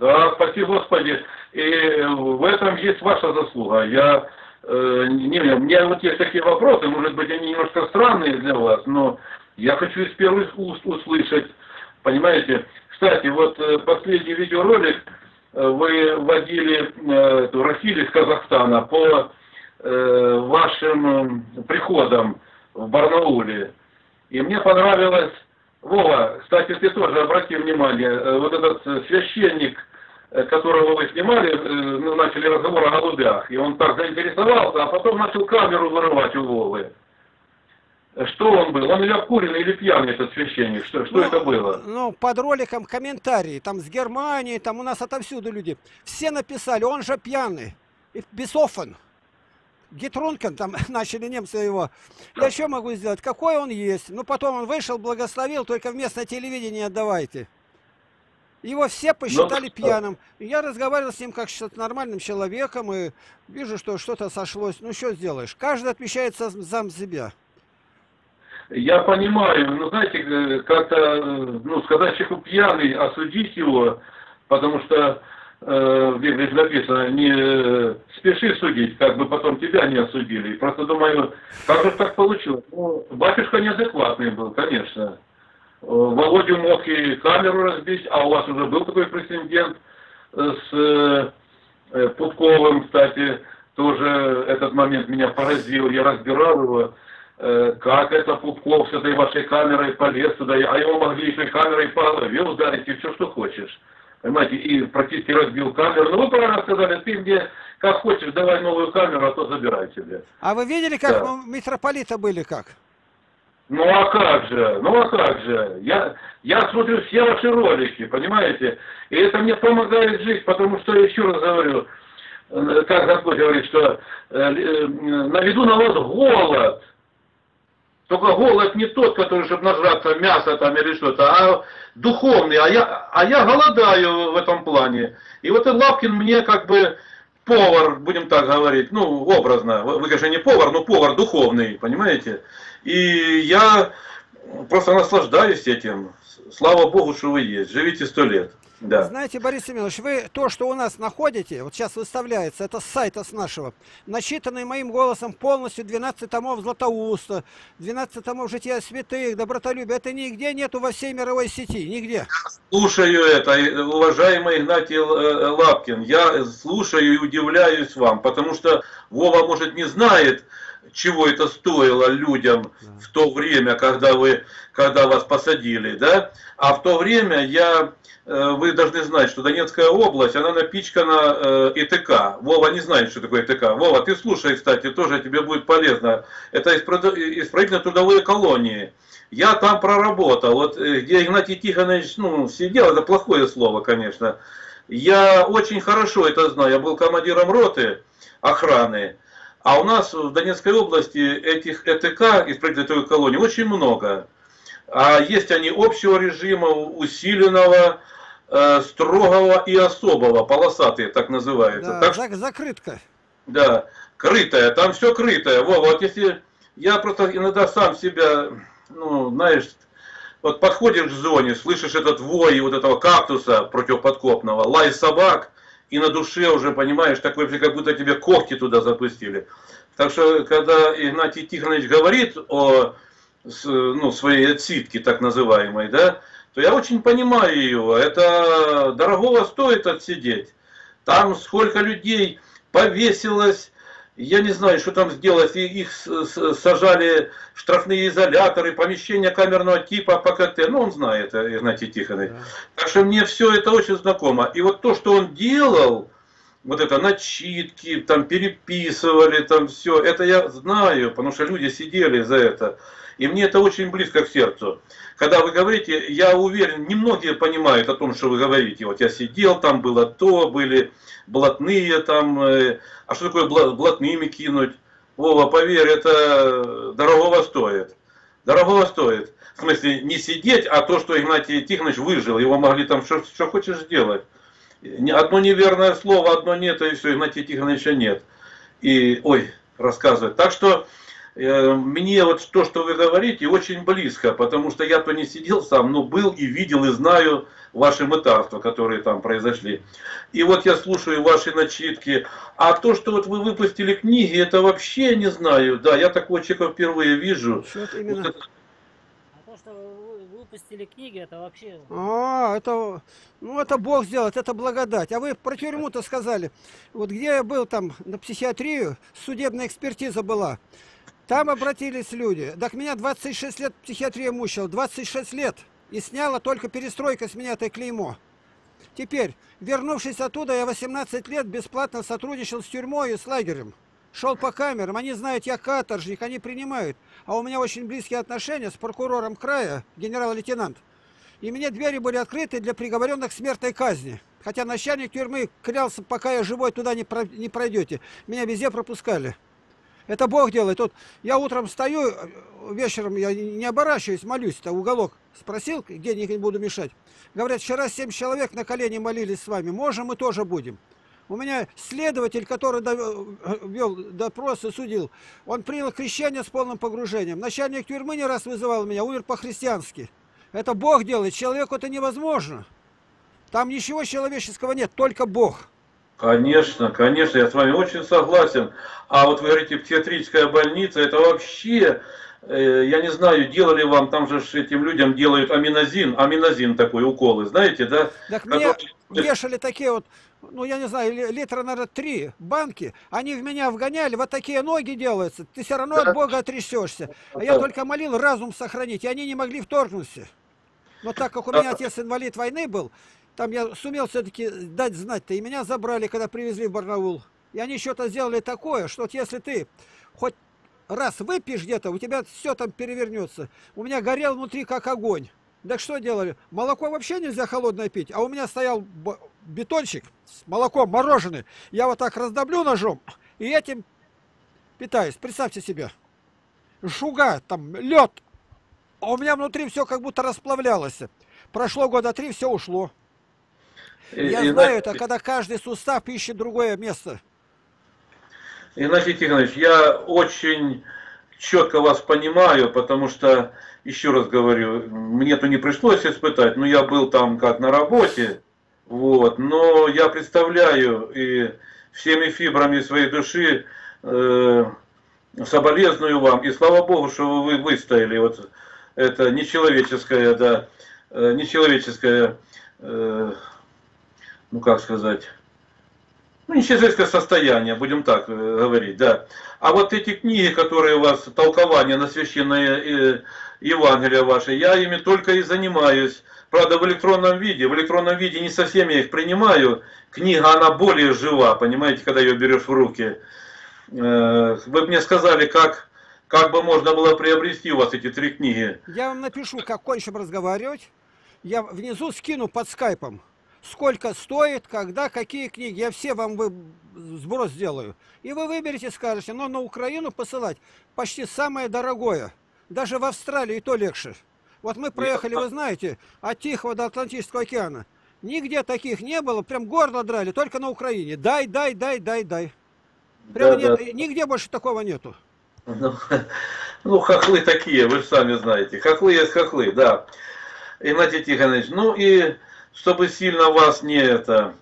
Да, спаси Господи. И в этом есть ваша заслуга. Я, э, не, у меня вот есть такие вопросы, может быть, они немножко странные для вас, но я хочу из первых уст услышать, понимаете. Кстати, вот последний видеоролик вы водили, э, Рахиль из Казахстана по э, вашим приходам в Барнауле. И мне понравилось, Вова, кстати, ты тоже обрати внимание, вот этот священник, которого вы снимали, начали разговор о голубях, и он так заинтересовался, а потом начал камеру вырывать у Вовы. Что он был? Он или обкуренный, или пьяный, этот священник? Что, что ну, это было? Ну, под роликом комментарии. Там с Германии, там у нас отовсюду люди. Все написали, он же пьяный. Бесофен. Гитрункен, там начали немцы его. Я что могу сделать? Какой он есть? Ну, потом он вышел, благословил, только вместо телевидения отдавайте. Его все посчитали пьяным. Я разговаривал с ним как с нормальным человеком и вижу, что что-то сошлось. Ну, что сделаешь? Каждый отвечает сам себя. Я понимаю, ну, знаете, как-то, ну, сказать человеку пьяный, осудить его, потому что э, в Библии написано, не спеши судить, как бы потом тебя не осудили. Просто думаю, как же так получилось? Ну, батюшка неадекватный был, конечно. Володю мог и камеру разбить, а у вас уже был такой прецедент с э, Путковым, кстати, тоже этот момент меня поразил, я разбирал его. Как это Пупков с этой вашей камерой полез туда, а его могли еще камерой по голове ударить и все, что хочешь. Понимаете, и практически разбил камеру. Ну, вы правильно сказали, ты мне как хочешь, давай новую камеру, а то забирай тебе. А вы видели, как да. мы митрополита были как? Ну, а как же, ну, а как же. Я, я смотрю все ваши ролики, понимаете, и это мне помогает жить, потому что, еще раз говорю, как Господь говорит, что наведу на вас голод. Только голод не тот, который, чтобы нажраться мясо там или что-то, а духовный. А я, а я голодаю в этом плане. И вот этот Лапкин мне как бы повар, будем так говорить, ну, образно. Вы, конечно, не повар, но повар духовный, понимаете? И я просто наслаждаюсь этим. Слава Богу, что вы есть. Живите сто лет. Да. Знаете, Борис Семенович, вы то, что у нас находите, вот сейчас выставляется, это с сайта с нашего, начитанные моим голосом полностью двенадцать томов Златоуста, двенадцать томов Жития Святых, Добротолюбия, это нигде нету во всей мировой сети, нигде. Слушаю это, уважаемый Игнатий Лапкин, я слушаю и удивляюсь вам, потому что Вова, может, не знает, чего это стоило людям да. в то время, когда, вы, когда вас посадили, да, а в то время я... Вы должны знать, что Донецкая область, она напичкана ИТК. Вова не знает, что такое ИТК. Вова, ты слушай, кстати, тоже тебе будет полезно. Это исправительно-трудовые колонии. Я там проработал. Вот где Игнатий Тихонович, ну, сидел, это плохое слово, конечно. Я очень хорошо это знаю. Я был командиром роты охраны. А у нас в Донецкой области этих ИТК, исправительно-трудовых колоний, очень много. А есть они общего режима, усиленного, строгого и особого, полосатые так называются. Да, так что, закрытка. Да, крытая, там все крытое. Во, вот если я просто иногда сам себя, ну, знаешь, вот подходишь к зоне, слышишь этот вой вот этого кактуса противоподкопного, лай собак, и на душе уже, понимаешь, так вообще как будто тебе когти туда запустили. Так что, когда Игнатий Тихонович говорит о с, ну, своей отсидки, так называемой, да, то я очень понимаю ее, это дорогого стоит отсидеть. Там сколько людей повесилось, я не знаю, что там сделать, и их сажали в штрафные изоляторы, помещения камерного типа, ПКТ, ну он знает, Игнатий Тихонович. Да. Так что мне все это очень знакомо. И вот то, что он делал, вот это начитки, там переписывали, там все, это я знаю, потому что люди сидели за это. И мне это очень близко к сердцу. Когда вы говорите, я уверен, немногие понимают о том, что вы говорите. Вот я сидел, там было то, были блатные там. А что такое блатными кинуть? Вова, поверь, это дорогого стоит. Дорогого стоит. В смысле, не сидеть, а то, что Игнатий Тихонович выжил. Его могли там что, что хочешь делать. Одно неверное слово, одно нет, и все, Игнатия Тихоновича нет. И, ой, рассказывает. Так что... Мне вот то, что вы говорите, очень близко, потому что я-то не сидел сам, но был и видел, и знаю ваши мытарства, которые там произошли. И вот я слушаю ваши начитки. А то, что вот вы выпустили книги, это вообще не знаю. Да, я такого человека впервые вижу. Вот это... А то, что вы выпустили книги, это вообще... А, это... Ну, это Бог сделает, это благодать. А вы про тюрьму-то сказали. Вот где я был там, на психиатрию, судебная экспертиза была. Там обратились люди. Так меня двадцать шесть лет психиатрия мучила. двадцать шесть лет. И сняла только перестройка с меня это клеймо. Теперь, вернувшись оттуда, я восемнадцать лет бесплатно сотрудничал с тюрьмой и с лагерем. Шел по камерам, они знают, я каторжник, они принимают. А у меня очень близкие отношения с прокурором края, генерал-лейтенант. И мне двери были открыты для приговоренных к смертной казни. Хотя начальник тюрьмы клялся, пока я живой, туда не пройдете. Меня везде пропускали. Это Бог делает. Вот я утром встаю, вечером я не оборачиваюсь, молюсь-то, уголок спросил, где не буду мешать. Говорят, вчера семь человек на колени молились с вами. Можем, мы тоже будем. У меня следователь, который вел допрос и судил, он принял крещение с полным погружением. Начальник тюрьмы не раз вызывал меня, умер по-христиански. Это Бог делает, человеку это невозможно. Там ничего человеческого нет, только Бог. Конечно, конечно, я с вами очень согласен. А вот вы говорите, психиатрическая больница, это вообще, э, я не знаю, делали вам, там же этим людям делают аминозин, аминозин такой, уколы, знаете, да? Так мне вешали такие вот, ну я не знаю, литра, наверное, три банки, они в меня вгоняли, вот такие ноги делаются, ты все равно от Бога отрясешься. А я только молил разум сохранить, и они не могли вторгнуться. Но так как у меня отец инвалид войны был, там я сумел все-таки дать знать-то, и меня забрали, когда привезли в Барнаул. И они что-то сделали такое, что вот если ты хоть раз выпьешь где-то, у тебя все там перевернется. У меня горел внутри как огонь. Так что делали? Молоко вообще нельзя холодное пить, а у меня стоял бетончик с молоком мороженое. Я вот так раздоблю ножом и этим питаюсь. Представьте себе, жуга, там лед, а у меня внутри все как будто расплавлялось. Прошло года три, все ушло. Я и, знаю, и, это и, когда каждый сустав ищет другое место. Игнатий Тихонович, я очень четко вас понимаю, потому что, еще раз говорю, мне-то не пришлось испытать, но я был там как на работе, вот, но я представляю и всеми фибрами своей души э, соболезную вам, и слава Богу, что вы выстояли, вот это нечеловеческое, да, э, нечеловеческое... Э, ну как сказать, ну нечеловеческое состояние, будем так э, говорить, да. А вот эти книги, которые у вас, толкования на священное э, Евангелие ваше, я ими только и занимаюсь. Правда, в электронном виде, в электронном виде не совсем я их принимаю. Книга, она более жива, понимаете, когда ее берешь в руки. Э, вы мне сказали, как, как бы можно было приобрести у вас эти три книги. Я вам напишу, как кончим разговаривать. Я внизу скину под скайпом. Сколько стоит, когда, какие книги. Я все вам вы... сброс сделаю. И вы выберете, скажете, но на Украину посылать почти самое дорогое. Даже в Австралию и то легче. Вот мы проехали, вы знаете, от Тихого до Атлантического океана. Нигде таких не было, прям горло драли, только на Украине. Дай, дай, дай, дай, дай. Прямо да, нет, да. Нигде больше такого нету. Ну, ну, хохлы такие, вы же сами знаете. Хохлы есть хохлы, да. Игнатий Тихонович, ну и... чтобы сильно вас не, это,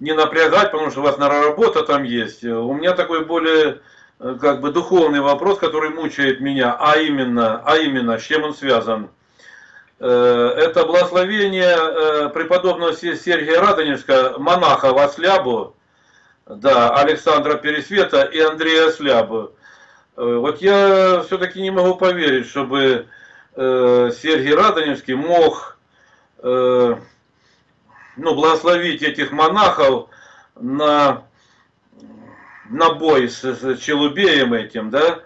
не напрягать, потому что у вас, наверное, работа там есть. У меня такой более как бы духовный вопрос, который мучает меня, а именно, а именно с чем он связан. Это благословение преподобного Сергия Радонежского, монаха в Ослябу, да, Александра Пересвета и Андрея Ослябу. Вот я все-таки не могу поверить, чтобы Сергий Радонежский мог... ну, благословить этих монахов на, на бой с, с челубеем этим, да?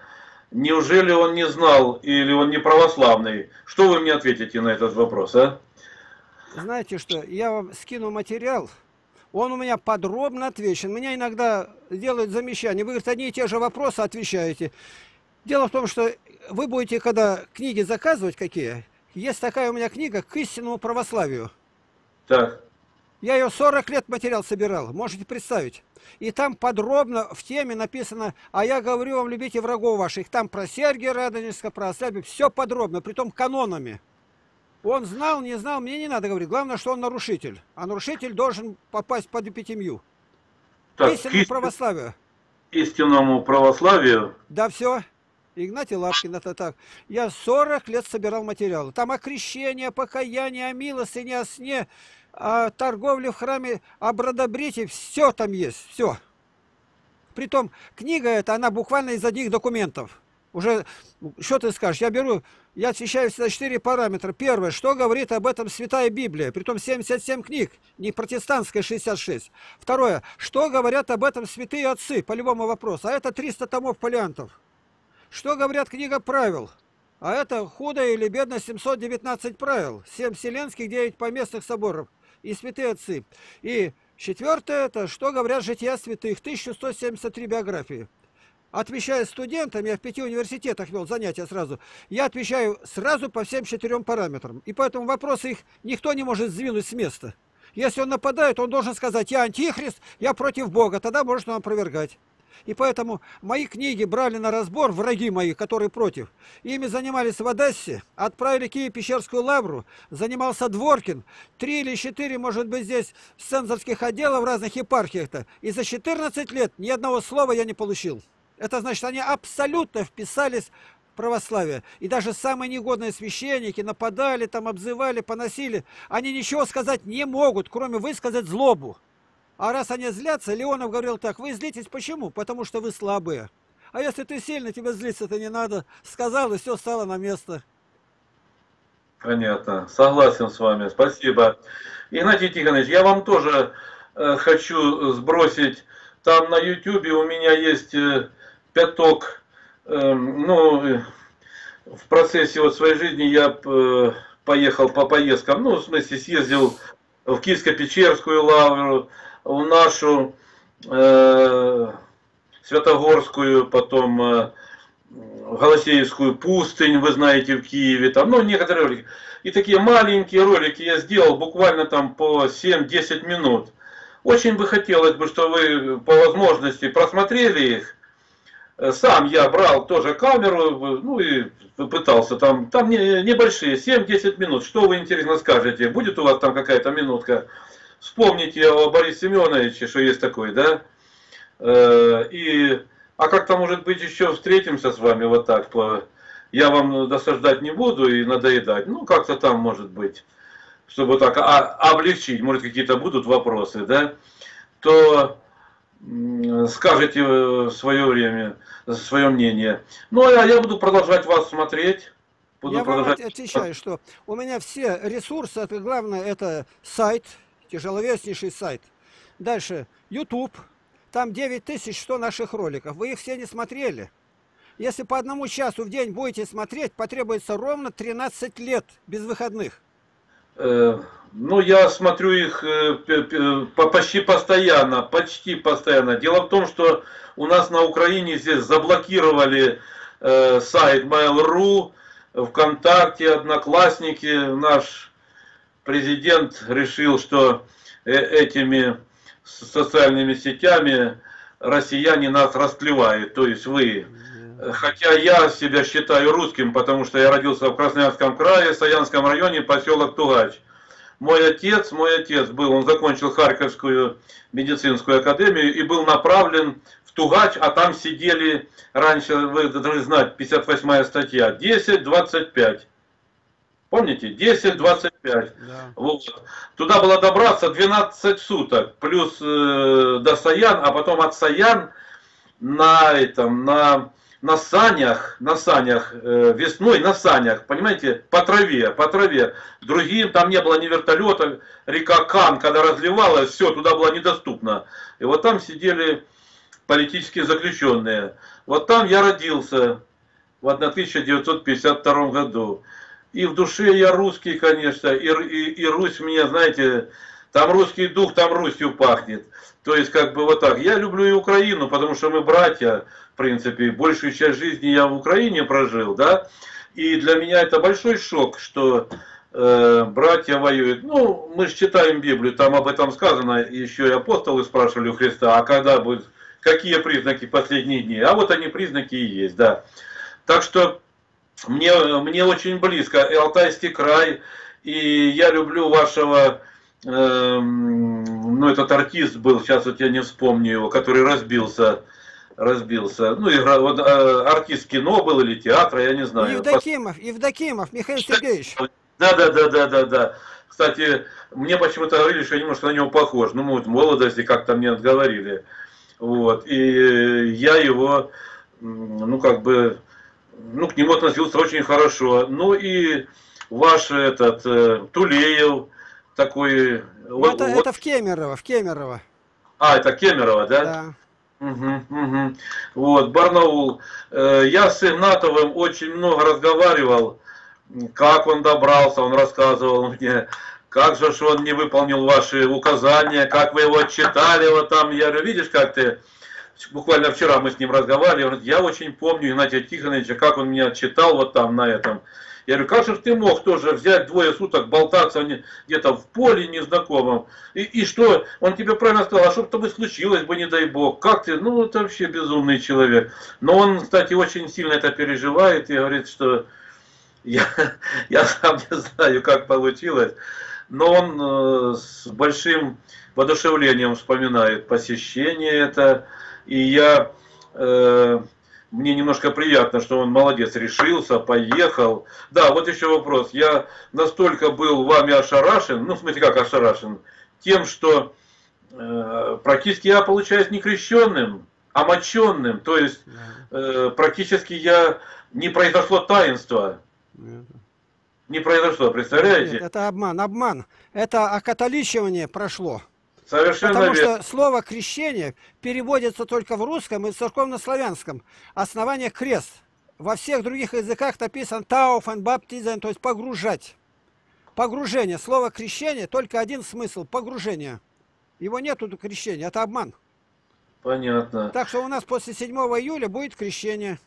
Неужели он не знал, или он не православный? Что вы мне ответите на этот вопрос, а? Знаете что, я вам скину материал, он у меня подробно отвечен. Меня иногда делают замечания, вы, говорит, одни и те же вопросы отвечаете. Дело в том, что вы будете, когда книги заказывать какие, есть такая у меня книга «К истинному православию». Так. Я ее сорок лет материал собирал, можете представить. И там подробно в теме написано, а я говорю вам, любите врагов ваших. Там про Сергия Радонежского, про Ослябию, все подробно, притом канонами. Он знал, не знал, мне не надо говорить. Главное, что он нарушитель. А нарушитель должен попасть под эпитемью. Так, истинному ист... православию. Истинному православию? Да, все. Игнатий Лапкин, это так. Я сорок лет собирал материалы. Там о крещении, о покаянии, о милостыне, о сне, о торговле в храме, о бродобрите. Все там есть, все. Притом, книга эта, она буквально из одних документов. Уже, что ты скажешь? Я беру, я отвечаю на четыре параметра. Первое, что говорит об этом Святая Библия? Притом семьдесят семь книг, не протестантская шестьдесят шесть. Второе, что говорят об этом святые отцы? По любому вопросу. А это триста томов палеантов. Что говорят книга правил? А это худо или бедно семьсот девятнадцать правил. семь вселенских, девять поместных соборов. И святые отцы. И четвертое, это что говорят жития святых? тысяча сто семьдесят три биографии. Отвечая студентам, я в пяти университетах вел занятия сразу, я отвечаю сразу по всем четырем параметрам. И поэтому вопросы их никто не может сдвинуть с места. Если он нападает, он должен сказать, я антихрист, я против Бога, тогда может он опровергать. И поэтому мои книги брали на разбор враги мои, которые против. Ими занимались в Одессе, отправили Киев-Пещерскую лавру, занимался Дворкин. Три или четыре, может быть, здесь цензорских отделов в разных епархиях-то. И за четырнадцать лет ни одного слова я не получил. Это значит, они абсолютно вписались в православие. И даже самые негодные священники нападали, там обзывали, поносили. Они ничего сказать не могут, кроме высказать злобу. А раз они злятся, Леонов говорил так, вы злитесь почему? Потому что вы слабые. А если ты сильный, тебе злиться-то не надо. Сказал, и все стало на место. Понятно. Согласен с вами. Спасибо. Игнатий Тихонович, я вам тоже э, хочу сбросить. Там на ютубе у меня есть... Э, Пяток, ну, в процессе вот своей жизни я поехал по поездкам, ну, в смысле, съездил в Киевско-Печерскую лавру, в нашу э, Святогорскую, потом э, в Голосеевскую пустынь, вы знаете, в Киеве, там, ну, некоторые ролики. И такие маленькие ролики я сделал буквально там по семь-десять минут. Очень бы хотелось бы, что вы по возможности просмотрели их. Сам я брал тоже камеру, ну и пытался там, там небольшие, семь-десять минут, что вы интересно скажете, будет у вас там какая-то минутка, вспомните о Борисе Семеновиче, что есть такой, да, и, а как-то, может быть, еще встретимся с вами вот так, я вам досаждать не буду и надоедать, ну как-то там, может быть, чтобы так облегчить, может, какие-то будут вопросы, да, то... скажете свое время, свое мнение. Ну, а я буду продолжать вас смотреть. Буду я продолжать... вам отвечаю, что у меня все ресурсы, это главное, это сайт, тяжеловеснейший сайт. Дальше, ютуб, там девять тысяч сто наших роликов, вы их все не смотрели. Если по одному часу в день будете смотреть, потребуется ровно тринадцать лет без выходных. Ну, я смотрю их почти постоянно, почти постоянно. Дело в том, что у нас на Украине здесь заблокировали сайт Mail.ru, ВКонтакте, Одноклассники. Наш президент решил, что этими социальными сетями россияне нас расклевают, то есть вы... Хотя я себя считаю русским, потому что я родился в Красноярском крае, в Саянском районе, поселок Тугач. Мой отец, мой отец был, он закончил Харьковскую медицинскую академию и был направлен в Тугач, а там сидели, раньше, вы должны знать, пятьдесят восьмая статья, десять двадцать пять. Помните? десять двадцать пять. Да. Вот. Туда было добраться двенадцать суток, плюс э, до Саян, а потом от Саян на этом, на... на санях, на санях, весной на санях, понимаете, по траве, по траве. Другим там не было ни вертолета, река Кан, когда разливалась, все, туда было недоступно. И вот там сидели политические заключенные. Вот там я родился в тысяча девятьсот пятьдесят втором году. И в душе я русский, конечно, и, и, и Русь меня, знаете, там русский дух, там Русью пахнет. То есть, как бы вот так. Я люблю и Украину, потому что мы братья, в принципе. Большую часть жизни я в Украине прожил, да. И для меня это большой шок, что э, братья воюют. Ну, мы же читаем Библию, там об этом сказано. Еще и апостолы спрашивали у Христа, а когда будут, какие признаки последних дней? А вот они признаки и есть, да. Так что мне, мне очень близко и Алтайский край, и я люблю вашего... ну, этот артист был, сейчас вот я не вспомню его, который разбился, разбился, ну, игра, вот, артист кино был или театра, я не знаю. Евдокимов, Евдокимов, Михаил Сергеевич. Да, да, да, да, да, да. Кстати, мне почему-то говорили, что я немножко на него похож, ну, вот, в молодости как-то мне отговорили, вот, и я его, ну, как бы, ну, к нему относился очень хорошо. Ну и ваш этот э, Тулеев такой... Вот, это, вот... это в Кемерово, в Кемерово. А, это Кемерово, да? Да. Угу, угу. Вот, Барнаул. Я с Игнатовым очень много разговаривал, как он добрался, он рассказывал мне, как же он не выполнил ваши указания, как вы его отчитали, вот там. Я говорю, видишь, как ты, буквально вчера мы с ним разговаривали, я очень помню Игнатия Тихоновича, как он меня отчитал вот там на этом. Я говорю, как же ты мог тоже взять двое суток, болтаться где-то в поле незнакомом? И, и что? Он тебе правильно сказал, а что бы тобой случилось бы, не дай бог. Как ты? Ну, это вообще безумный человек. Но он, кстати, очень сильно это переживает и говорит, что я, я сам не знаю, как получилось. Но он с большим воодушевлением вспоминает посещение это. И я... Э, Мне немножко приятно, что он молодец, решился, поехал. Да, вот еще вопрос. Я настолько был вами ошарашен, ну, смотрите, как ошарашен, тем, что э, практически я получаюсь не крещенным, а моченным. То есть э, практически я не произошло таинство. Не произошло, представляете? Нет, это обман, обман. Это окатоличивание прошло. Совершенно Потому верно. Что слово «крещение» переводится только в русском и церковно-славянском. Основание «крест». Во всех других языках написано «тауфен», «баптизен», то есть «погружать». Погружение. Слово «крещение» только один смысл – погружение. Его нету до крещения. Это обман. Понятно. Так что у нас после седьмого июля будет крещение.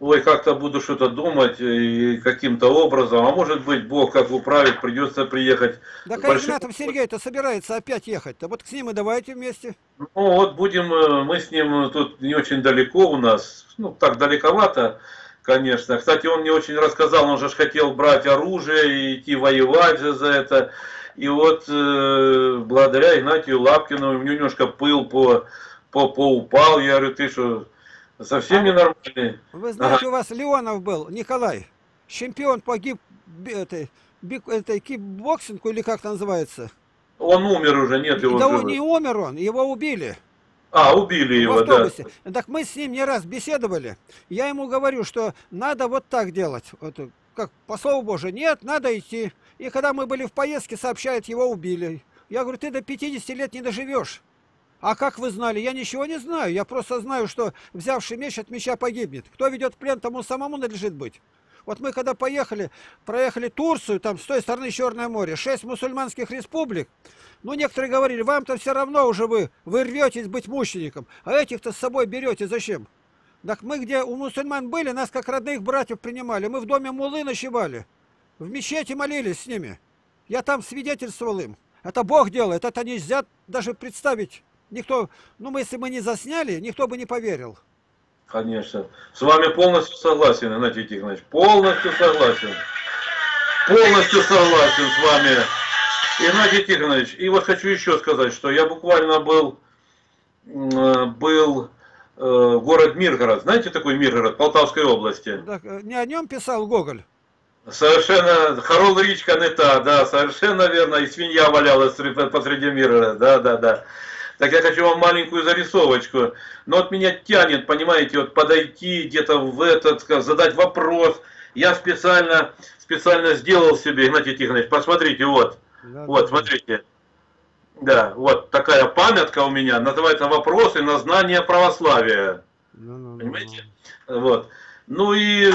Ой, как-то буду что-то думать и каким-то образом. А может быть, Бог как управит, придется приехать. Да, как большим... Игнатов Сергей-то собирается опять ехать-то. Вот с ним и давайте вместе. Ну вот будем, мы с ним тут не очень далеко у нас. Ну так далековато, конечно. Кстати, он мне очень рассказал, он же хотел брать оружие и идти воевать же за это. И вот э, благодаря Игнатию Лапкину у меня немножко пыл по, по, поупал. Я говорю, ты что... Совсем а, ненормальный. Вы знаете, ага. у вас Леонов был, Николай, чемпион по гип, этой, этой кикбоксингу, или как это называется? Он умер уже, нет его. Да он не умер он, его убили. А, убили его, да. Так мы с ним не раз беседовали. Я ему говорю, что надо вот так делать. Вот, как по слову Божьему, нет, надо идти. И когда мы были в поездке, сообщает, его убили. Я говорю, ты до пятидесяти лет не доживешь. А как вы знали? Я ничего не знаю. Я просто знаю, что взявший меч от меча погибнет. Кто ведет плен, тому самому надлежит быть. Вот мы когда поехали, проехали Турцию, там с той стороны Черное море, шесть мусульманских республик. Ну, некоторые говорили, вам-то все равно уже вы, вы рветесь быть мучеником. А этих-то с собой берете зачем? Так мы где у мусульман были, нас как родных братьев принимали. Мы в доме муллы ночевали. В мечети молились с ними. Я там свидетельствовал им. Это Бог делает, это нельзя даже представить. Никто, ну, если бы не засняли, никто бы не поверил. Конечно. С вами полностью согласен, Игнатий Тихонович. Полностью согласен. Полностью согласен с вами, Игнатий Тихонович. И вот хочу еще сказать, что я буквально был, был э, город Миргород. Знаете такой Миргород, Полтавской области? Так, не о нем писал Гоголь? Совершенно, Харол речка не та, да, совершенно верно. И свинья валялась посреди Миргорода, да, да, да. Так я хочу вам маленькую зарисовочку. Но вот меня тянет, понимаете, вот подойти где-то в этот, задать вопрос. Я специально, специально сделал себе, Игнатий Тихонович, посмотрите, вот. Да, вот, да. Смотрите. Да, вот такая памятка у меня, называется «Вопросы на знание православия». Да, да, понимаете? Да. Вот. Ну и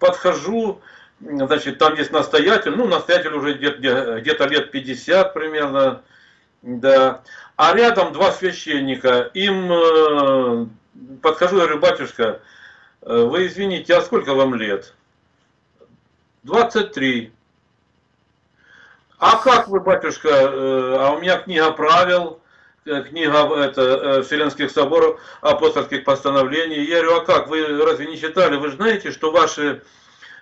подхожу, значит, там есть настоятель. Ну, настоятель уже где-то где-то лет пятьдесят примерно. Да. А рядом два священника. Им э, подхожу, говорю, батюшка, вы извините, а сколько вам лет? двадцать три. А как вы, батюшка, э, а у меня книга правил, книга это, Вселенских соборов, апостольских постановлений. Я говорю, а как, вы разве не читали? Вы же знаете, что ваши,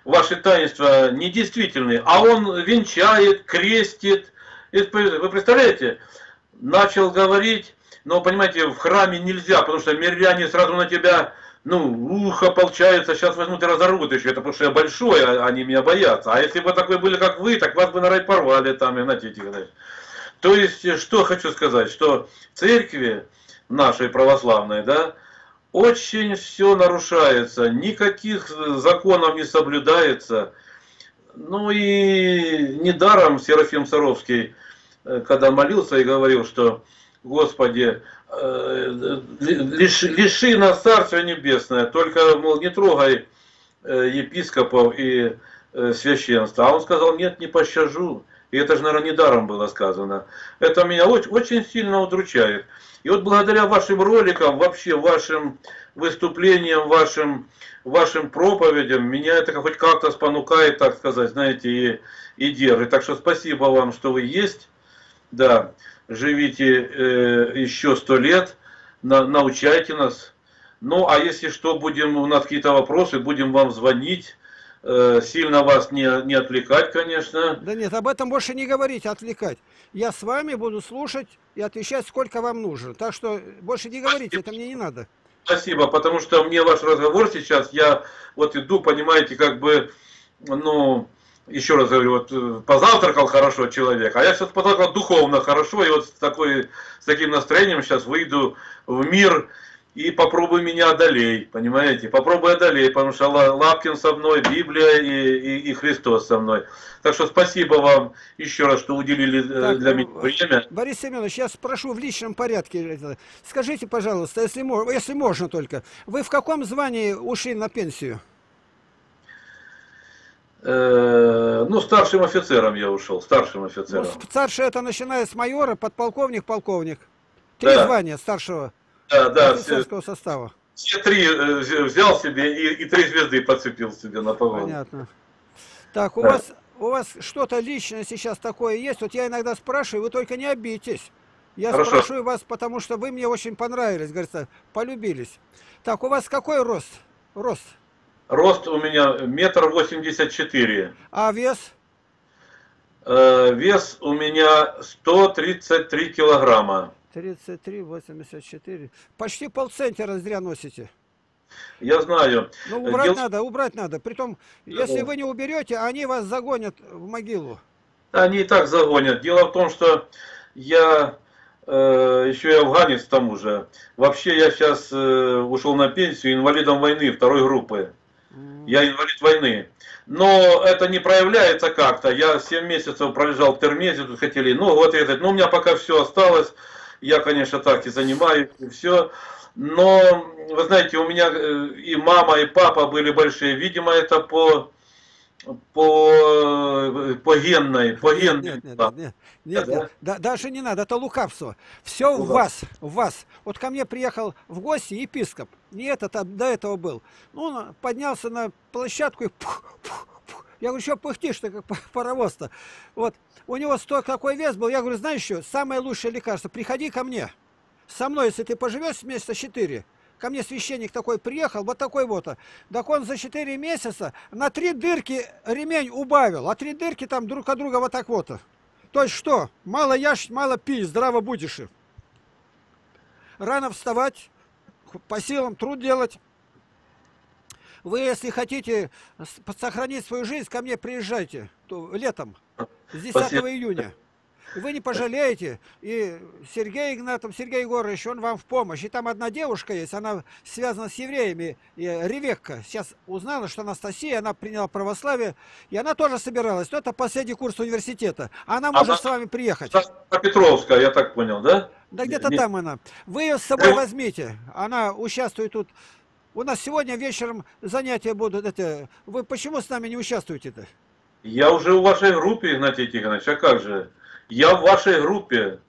ваши таинства недействительны. А он венчает, крестит. Вы представляете? Начал говорить, но, понимаете, в храме нельзя, потому что миряне сразу на тебя, ну, ухо получается, сейчас возьмут и разорвут еще, это потому что я большой, а они меня боятся. А если бы такой были, как вы, так вас бы на рай порвали там, Игнатий Тихонович. То есть, что хочу сказать, что в церкви нашей православной, да, Очень все нарушается, никаких законов не соблюдается. Ну и недаром Серафим Саровский, когда молился и говорил, что «Господи, лиши, лиши нас Царствия Небесное, только, мол, не трогай епископов и священства». А он сказал: «Нет, не пощажу». И это же, наверное, недаром было сказано. Это меня очень, очень сильно удручает. И вот благодаря вашим роликам, вообще вашим выступлениям, вашим, вашим проповедям, меня это хоть как-то спонукает, так сказать, знаете, и, и держит. Так что спасибо вам, что вы есть. Да, живите э, еще сто лет, на, научайте нас. Ну, а если что, будем, у нас какие-то вопросы, будем вам звонить. Сильно вас не, не отвлекать, конечно. Да нет, об этом больше не говорить, отвлекать. Я с вами буду слушать и отвечать, сколько вам нужно. Так что больше не говорите, это мне не надо. Спасибо, потому что мне ваш разговор сейчас, я вот иду, понимаете, как бы, ну, еще раз говорю, вот позавтракал хорошо человек, а я сейчас позавтракал духовно хорошо, и вот с, такой, с таким настроением сейчас выйду в мир. И попробуй меня одолей, понимаете? Попробуй одолей, потому что Лапкин со мной, Библия и, и, и Христос со мной. Так что спасибо вам еще раз, что уделили так, для меня время. Борис Семенович, я спрошу в личном порядке. Скажите, пожалуйста, если можно, если можно только, вы в каком звании ушли на пенсию? Э-э, ну, старшим офицером я ушел, старшим офицером. Ну, старший это начиная с майора, подполковник, полковник. Три да. звания старшего. Да, да, все, состава. все три э, взял себе и, и три звезды подцепил себе на поводу. Понятно. Так, у да. вас у вас что-то личное сейчас такое есть? Вот я иногда спрашиваю, вы только не обидитесь. Я Хорошо. спрашиваю вас, потому что вы мне очень понравились, говорится, полюбились. Так, у вас какой рост? Рост? Рост у меня метр восемьдесят четыре. А вес? Э, вес у меня сто тридцать три килограмма. тридцать три, восемьдесят четыре. Почти полцентнера зря носите. Я знаю. Ну, убрать Дел... надо, убрать надо. Притом, если вы не уберете, они вас загонят в могилу. Они и так загонят. Дело в том, что я э, еще и афганец к тому же. Вообще, я сейчас э, ушел на пенсию инвалидом войны второй группы. Mm. Я инвалид войны. Но это не проявляется как-то. Я семь месяцев пролежал в термезе, тут хотели, ну, вот этот, ну, у меня пока все осталось. Я, конечно, так и занимаюсь, и все. Но, вы знаете, у меня и мама, и папа были большие. Видимо, это по, по, по генной. По генной. Нет, нет, да. нет, нет, да, нет. Да, даже не надо, это лукавство. Все в вас, в вас. Вот ко мне приехал в гости епископ. Не этот, а до этого был. Он поднялся на площадку и... Пух, пух. Я говорю, что пыхтишь-то, как паровоз-то. Вот. У него столько какой вес был. Я говорю, знаешь что, самое лучшее лекарство, приходи ко мне. Со мной, если ты поживешь месяца четыре, ко мне священник такой приехал, вот такой вот. Так он за четыре месяца на три дырки ремень убавил, а три дырки там друг от друга вот так вот. То есть что, мало яшь, мало пить, здраво будешь. Рано вставать, по силам труд делать. Вы, если хотите сохранить свою жизнь, ко мне приезжайте летом, с десятого июня. Вы не пожалеете. И Сергей Игнатов, Сергей Егорович, он вам в помощь. И там одна девушка есть, она связана с евреями, Ревекка. Сейчас узнала, что Анастасия, она приняла православие, и она тоже собиралась. Но это последний курс университета. Она может она... с вами приехать. Петровская, я так понял, да? Да где-то не... там она. Вы ее с собой не... возьмите. Она участвует тут... У нас сегодня вечером занятия будут. Это... Вы почему с нами не участвуете-то? Я уже в вашей группе, Игнатий Тихонович, а как же? Я в вашей группе.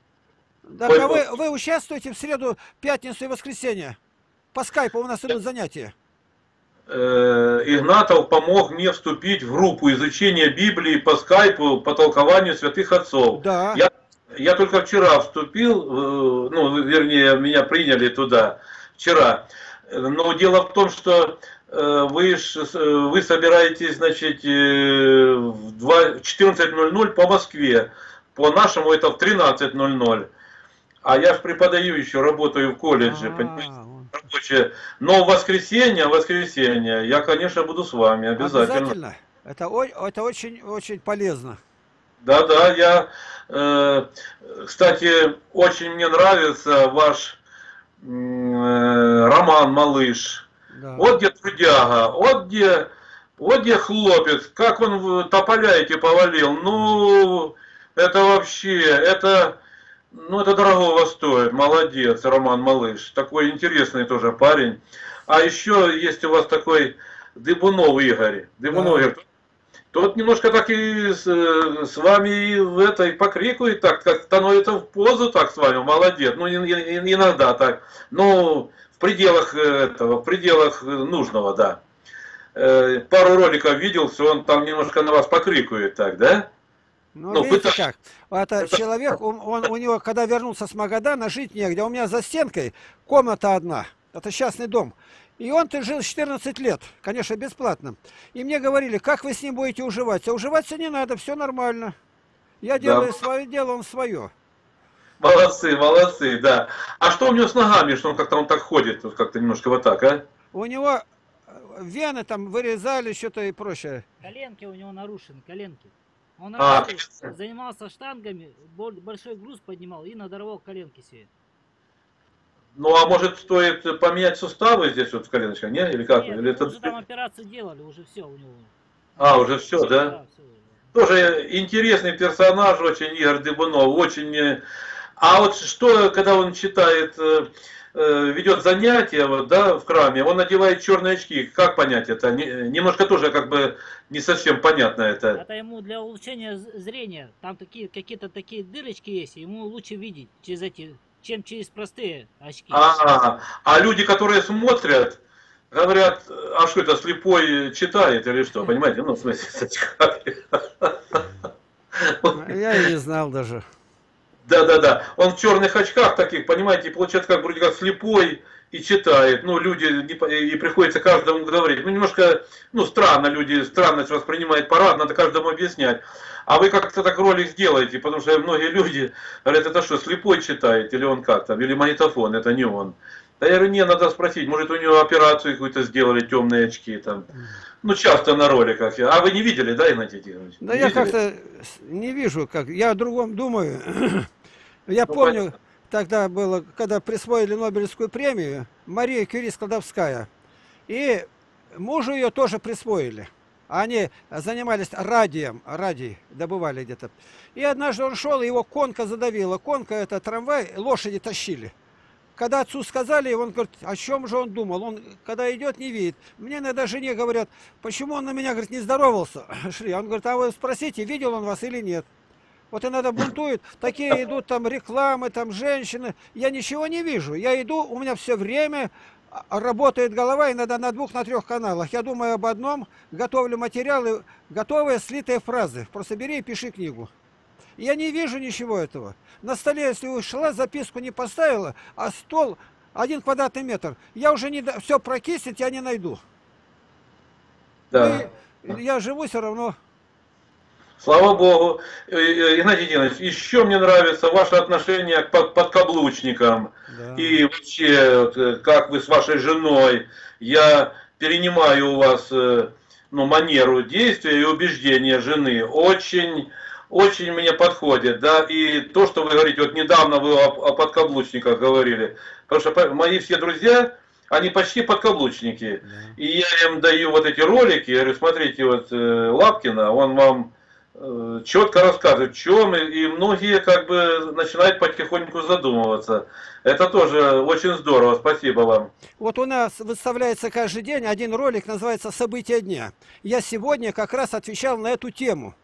Да, Пой... а вы, вы участвуете в среду, пятницу и воскресенье? По скайпу у нас идут занятия. Э-э, Игнатов помог мне вступить в группу изучения Библии по скайпу, по толкованию святых отцов. Да. Я, я только вчера вступил, э, ну, вернее, меня приняли туда вчера. Но дело в том, что вы, вы собираетесь, значит, в четырнадцать ноль ноль по Москве. По нашему это в тринадцать ноль ноль. А я же преподаю еще, работаю в колледже. А-а-а. Но в воскресенье, в воскресенье я, конечно, буду с вами. Обязательно. Обязательно. Это, это очень, очень полезно. Да, да. Я, э, кстати, очень мне нравится ваш... Роман Малыш, да. Вот где трудяга, вот где, вот где хлопец, как он тополя эти повалил, ну это вообще, это, ну, это дорогого стоит, молодец, Роман Малыш, такой интересный тоже парень. А еще есть у вас такой Дыбунов Игорь, Дыбунов Игорь. Да. Тот немножко так и с, с вами в этой покрикует, так как становится в позу, так с вами, молодец. Ну, иногда так. Но в пределах этого, в пределах нужного, да. Пару роликов видел, все, он там немножко на вас покрикует, так, да? Ну, ну видите пытаюсь. Как, это, это... человек, он, он, у него, когда вернулся с Магадана, жить негде. У меня за стенкой комната одна, это частный дом. И он-то жил четырнадцать лет, конечно, бесплатно. И мне говорили, как вы с ним будете уживаться? А уживаться не надо, все нормально. Я делаю да. свое дело, он свое. Молодцы, молодцы, да. А что у него с ногами, что он как-то он так ходит, как-то немножко вот так, а? У него вены там вырезали, что-то и прочее. Коленки у него нарушены, коленки. Он а, занимался штангами, большой груз поднимал и надорвал коленки себе. Ну, а может, стоит поменять суставы здесь вот в коленочках, не? Или как? Нет, Или это... уже там операцию делали, уже все у него. А, уже все, все да? Да все. Тоже интересный персонаж очень, Игорь Дыбунов, очень... А вот что, когда он читает, ведет занятия, вот, да, в храме, он надевает черные очки, как понять это? Немножко тоже как бы не совсем понятно это. Это ему для улучшения зрения, там такие какие-то такие дырочки есть, ему лучше видеть через эти... чем через простые очки. А, а люди, которые смотрят, говорят, а что это, слепой читает или что, понимаете? Ну, в смысле, кстати, я и не знал даже. Да-да-да, он в черных очках таких, понимаете, получается, как вроде как слепой и читает. Ну, люди, и приходится каждому говорить. Ну, немножко, ну, странно люди, странность воспринимает парад, надо каждому объяснять. А вы как-то так ролик сделаете, потому что многие люди говорят, это что, слепой читает, или он как там, или магнитофон, это не он. Да я говорю, не, надо спросить, может у него операцию какую-то сделали, темные очки там. Ну, часто на роликах. А вы не видели, да, Игнатий Тихонович? Да не я как-то не вижу, как. Я о другом думаю. Я ну, помню, понятно. Тогда было, когда присвоили Нобелевскую премию, Мария Кюри Складовская. И мужу ее тоже присвоили. Они занимались радием, радий добывали где-то. И однажды он шел, его конка задавила. Конка — это трамвай, лошади тащили. Когда отцу сказали, он говорит, о чем же он думал? Он, когда идет, не видит. Мне иногда жене говорят, почему он на меня, говорит, не здоровался? Шли. Он говорит, а вы спросите, видел он вас или нет? Вот иногда бунтуют, такие идут там рекламы, там женщины. Я ничего не вижу. Я иду, у меня все время... работает голова, иногда на двух, на трех каналах. Я думаю об одном, готовлю материалы, готовые слитые фразы. Просто бери и пиши книгу. Я не вижу ничего этого. На столе, если ушла, записку не поставила, а стол один квадратный метр. Я уже не... все прокиснет, я не найду. Да. Ну, я живу все равно. Слава Богу. Игнатий Тихонович, еще мне нравится ваше отношение к подкаблучникам. Да. И вообще, как вы с вашей женой. Я перенимаю у вас ну, манеру действия и убеждения жены. Очень, очень мне подходит. Да? И то, что вы говорите, вот недавно вы о, о подкаблучниках говорили. Потому что мои все друзья... они почти подкаблучники. Да. И я им даю вот эти ролики, я говорю, смотрите, вот Лапкина, он вам э, четко рассказывает, в чем, и, и многие как бы начинают потихоньку задумываться. Это тоже очень здорово, спасибо вам. Вот у нас выставляется каждый день один ролик, называется «События дня». Я сегодня как раз отвечал на эту тему.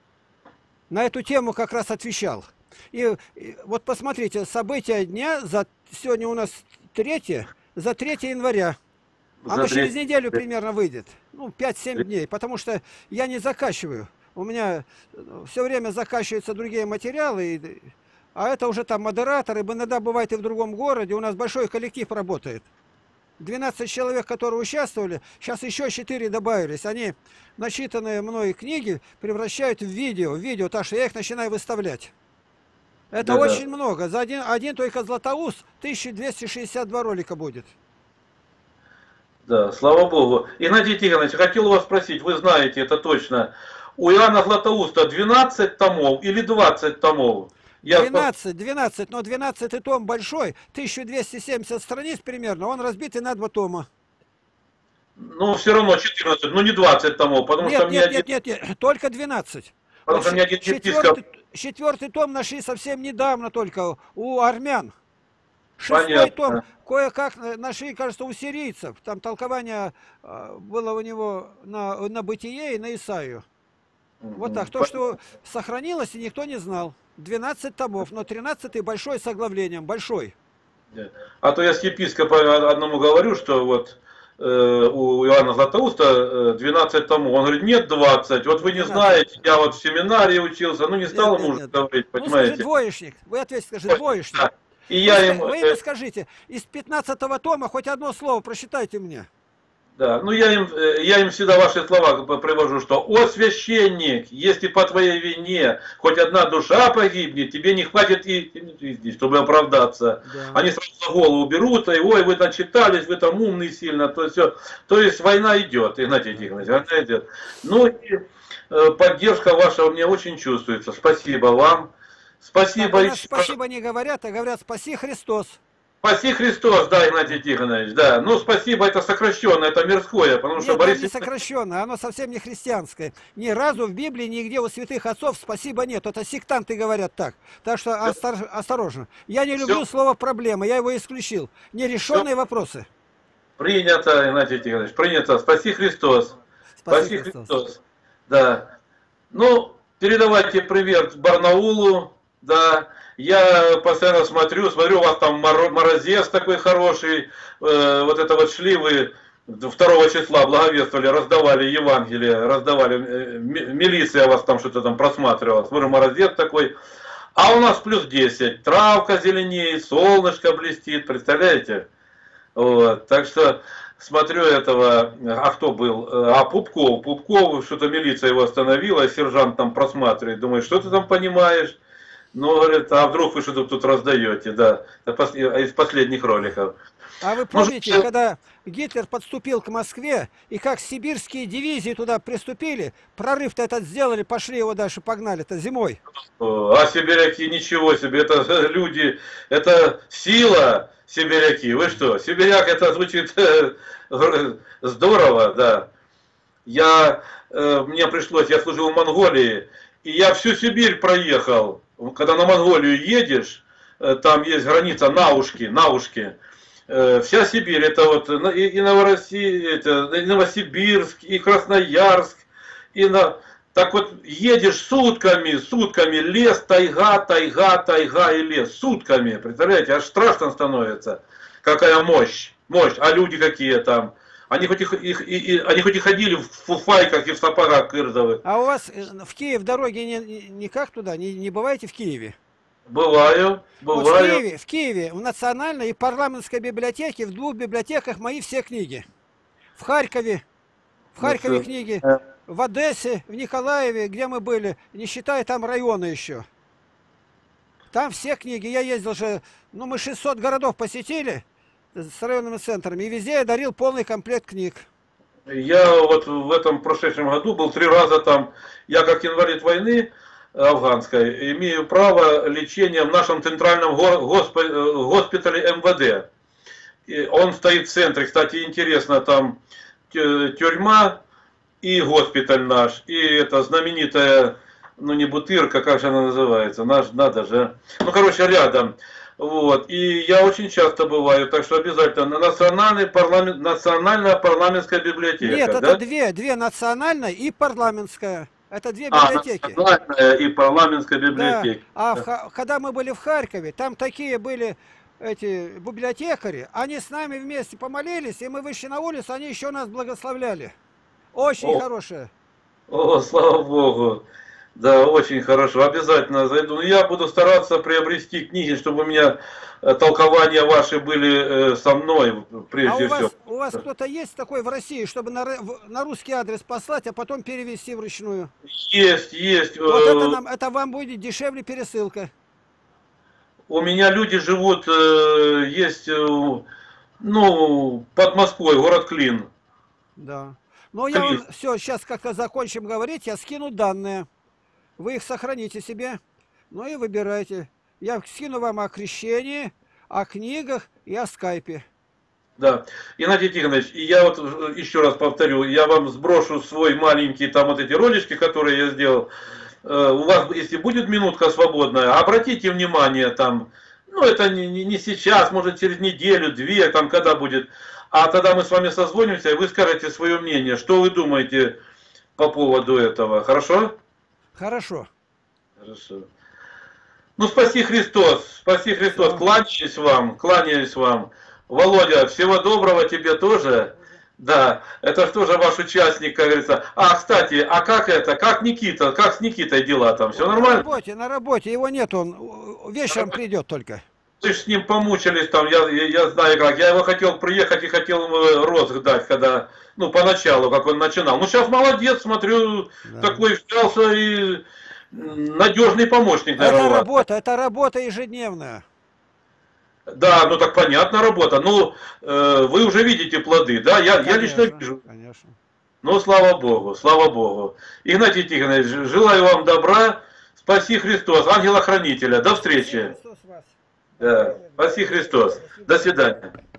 На эту тему как раз отвечал. И, и вот посмотрите, «События дня», за сегодня у нас третье, за третье января. Оно через неделю примерно выйдет. Ну, пять-семь дней. Потому что я не закачиваю. У меня все время закачиваются другие материалы. А это уже там модераторы. Иногда бывает и в другом городе. У нас большой коллектив работает. двенадцать человек, которые участвовали. Сейчас еще четыре добавились. Они начитанные мной книги превращают в видео. В видео, так что я их начинаю выставлять. Это да, очень да. много. За один, один только Златоуст тысяча двести шестьдесят два ролика будет. Да, слава Богу. Игнатий Тихонович, хотел вас спросить, вы знаете это точно, у Иоанна Златоуста двенадцать томов или двадцать томов? Я... двенадцать, двенадцать, но двенадцатый том большой, тысяча двести семьдесят страниц примерно, он разбитый на два тома. Ну, все равно четырнадцать, ну не двадцать томов, потому нет, что... Нет, нет, один... нет, нет, только двенадцать. Потому что у меня один четвертый, четвертый том нашли совсем недавно только у армян. Шестой Понятно. Том кое-как нашли, кажется, у сирийцев. Там толкование было у него на, на Бытие и на Исаию. Вот так. То, что сохранилось, и никто не знал. двенадцать томов, но тринадцатый большой с оглавлением. Большой. А то я с епископа одному говорю, что вот э, у Иоанна Златоуста двенадцать томов. Он говорит, нет, двадцать. Вот вы не двенадцать. Знаете, я вот в семинарии учился. Ну, не стал ему уже говорить, понимаете. Ну, скажи, двоечник. Вы ответите, скажи, двоечник. И я им... Вы им скажите, из пятнадцатого тома хоть одно слово прочитайте мне. Да, ну я им, я им всегда ваши слова привожу, что «О, священник, если по твоей вине хоть одна душа погибнет, тебе не хватит и, чтобы оправдаться». Да. Они сразу за голову берут, и «Ой, вы начитались, вы там умный сильно», то есть, то есть война идет, Игнатий Тихонович, война идет. Ну и поддержка ваша у меня очень чувствуется, спасибо вам. Спасибо. Так, спасибо не говорят, а говорят «Спаси Христос». «Спаси Христос», да, Игнатий Тихонович, да. Ну, спасибо, это сокращенно, это мирское, потому что... Нет, Борис... не сокращенно, оно совсем не христианское. Ни разу в Библии, нигде у святых отцов «спасибо» нет. Это сектанты говорят так. Так что да. Осторожно. Я не люблю Все. Слово «проблема», я его исключил. Нерешенные Все. Вопросы. Принято, Игнатий Тихонович, принято. «Спаси Христос». «Спаси, Спаси Христос. Христос». Да. Ну, передавайте привет Барнаулу. Да, я постоянно смотрю, смотрю, у вас там морозец такой хороший, э, вот это вот шли вы второго числа, благовествовали, раздавали Евангелие, раздавали, э, милиция вас там что-то там просматривала, смотрю, морозец такой, а у нас плюс десять, травка зеленеет, солнышко блестит, представляете? Вот, так что... Смотрю этого, а кто был? А Пупков, Пупков, что-то милиция его остановила, сержант там просматривает, думает, что ты там понимаешь? Ну, говорит, а вдруг вы что-то тут раздаете, да, из последних роликов. А вы помните, Может... когда Гитлер подступил к Москве, и как сибирские дивизии туда приступили, прорыв-то этот сделали, пошли его дальше, погнали-то зимой. А сибиряки, ничего себе, это люди, это сила, сибиряки, вы что, сибиряк, это звучит здорово, да. Я, мне пришлось, я служил в Монголии, и я всю Сибирь проехал. Когда на Монголию едешь, там есть граница Наушки, Наушки. Вся Сибирь, это вот и Новороссия, это и Новосибирск, и Красноярск, и на... Так вот, едешь сутками, сутками, лес, тайга, тайга, тайга и лес, сутками, представляете, аж страшно становится, какая мощь, мощь, а люди какие там. Они хоть, их, их, и, и, они хоть и ходили в фуфайках и в сапогах кирзовых. А у вас в Киев дороги не, никак туда? Не, не бываете в Киеве? Бываю, бываю. Вот в, Киеве, в Киеве, в Национальной и парламентской библиотеке, в двух библиотеках мои все книги. В Харькове, в Харькове ну, книги, да. В Одессе, в Николаеве, где мы были, не считая там района еще. Там все книги, я ездил же, ну мы шестьсот городов посетили. С районными центрами. И везде я дарил полный комплект книг. Я вот в этом прошедшем году был три раза там. Я как инвалид войны афганской имею право лечения в нашем центральном госп... госпитале МВД. И он стоит в центре. Кстати, интересно, там тюрьма и госпиталь наш. И это знаменитая, ну не Бутырка, как же она называется. Наш, надо же. Ну, короче, рядом. Вот. И я очень часто бываю, так что обязательно национальный парламент, национальная парламентская библиотека. Нет, это да? две, две национальная и парламентская. Это две библиотеки. А, национальная и парламентская библиотека. Да. А да. В, когда мы были в Харькове, там такие были эти библиотекари, они с нами вместе помолились, и мы вышли на улицу, они еще нас благословляли. Очень о, хорошие. О, слава Богу. Да, очень хорошо. Обязательно зайду. Но я буду стараться приобрести книги, чтобы у меня толкования ваши были со мной, прежде а всего. Вас, у вас кто-то есть такой в России, чтобы на, на русский адрес послать, а потом перевести вручную? Есть, есть. Вот это, нам, это вам будет дешевле пересылка. У меня люди живут, есть, ну, под Москвой, город Клин. Да. Ну, я вам, все, сейчас как-то закончим говорить, я скину данные. Вы их сохраните себе. Ну и выбирайте. Я скину вам о крещении, о книгах и о скайпе. Да, Игнатий Тихонович, я вот еще раз повторю, я вам сброшу свой маленький там вот эти ролички, которые я сделал. У вас, если будет минутка свободная, обратите внимание там, ну это не, не сейчас, может через неделю, две, там когда будет. А тогда мы с вами созвонимся и вы скажете свое мнение, что вы думаете по поводу этого, хорошо? Хорошо. Хорошо. Ну спаси Христос, спаси Христос, кланяюсь вам, кланяюсь вам. Володя, всего доброго тебе тоже. Да, это же тоже ваш участник, как говорится. А, кстати, а как это, как Никита, как с Никитой дела там, все он нормально? На работе, на работе, его нет, он вечером придет только. Ты же с ним помучились там, я, я, я знаю как, я его хотел приехать и хотел ему розг дать, когда, ну, поначалу, как он начинал. Ну, сейчас молодец, смотрю, да. Такой взялся и надежный помощник, наверное. Это работа, это работа ежедневная. Да, ну так понятно, работа. Ну, э, вы уже видите плоды, да? Я, конечно, я лично вижу. Конечно. Ну, слава Богу, слава Богу. Игнатий Тихонович, желаю вам добра. Спаси Христос, ангела-хранителя. До встречи. Спаси Христос. Да. Спаси Христос. До свидания.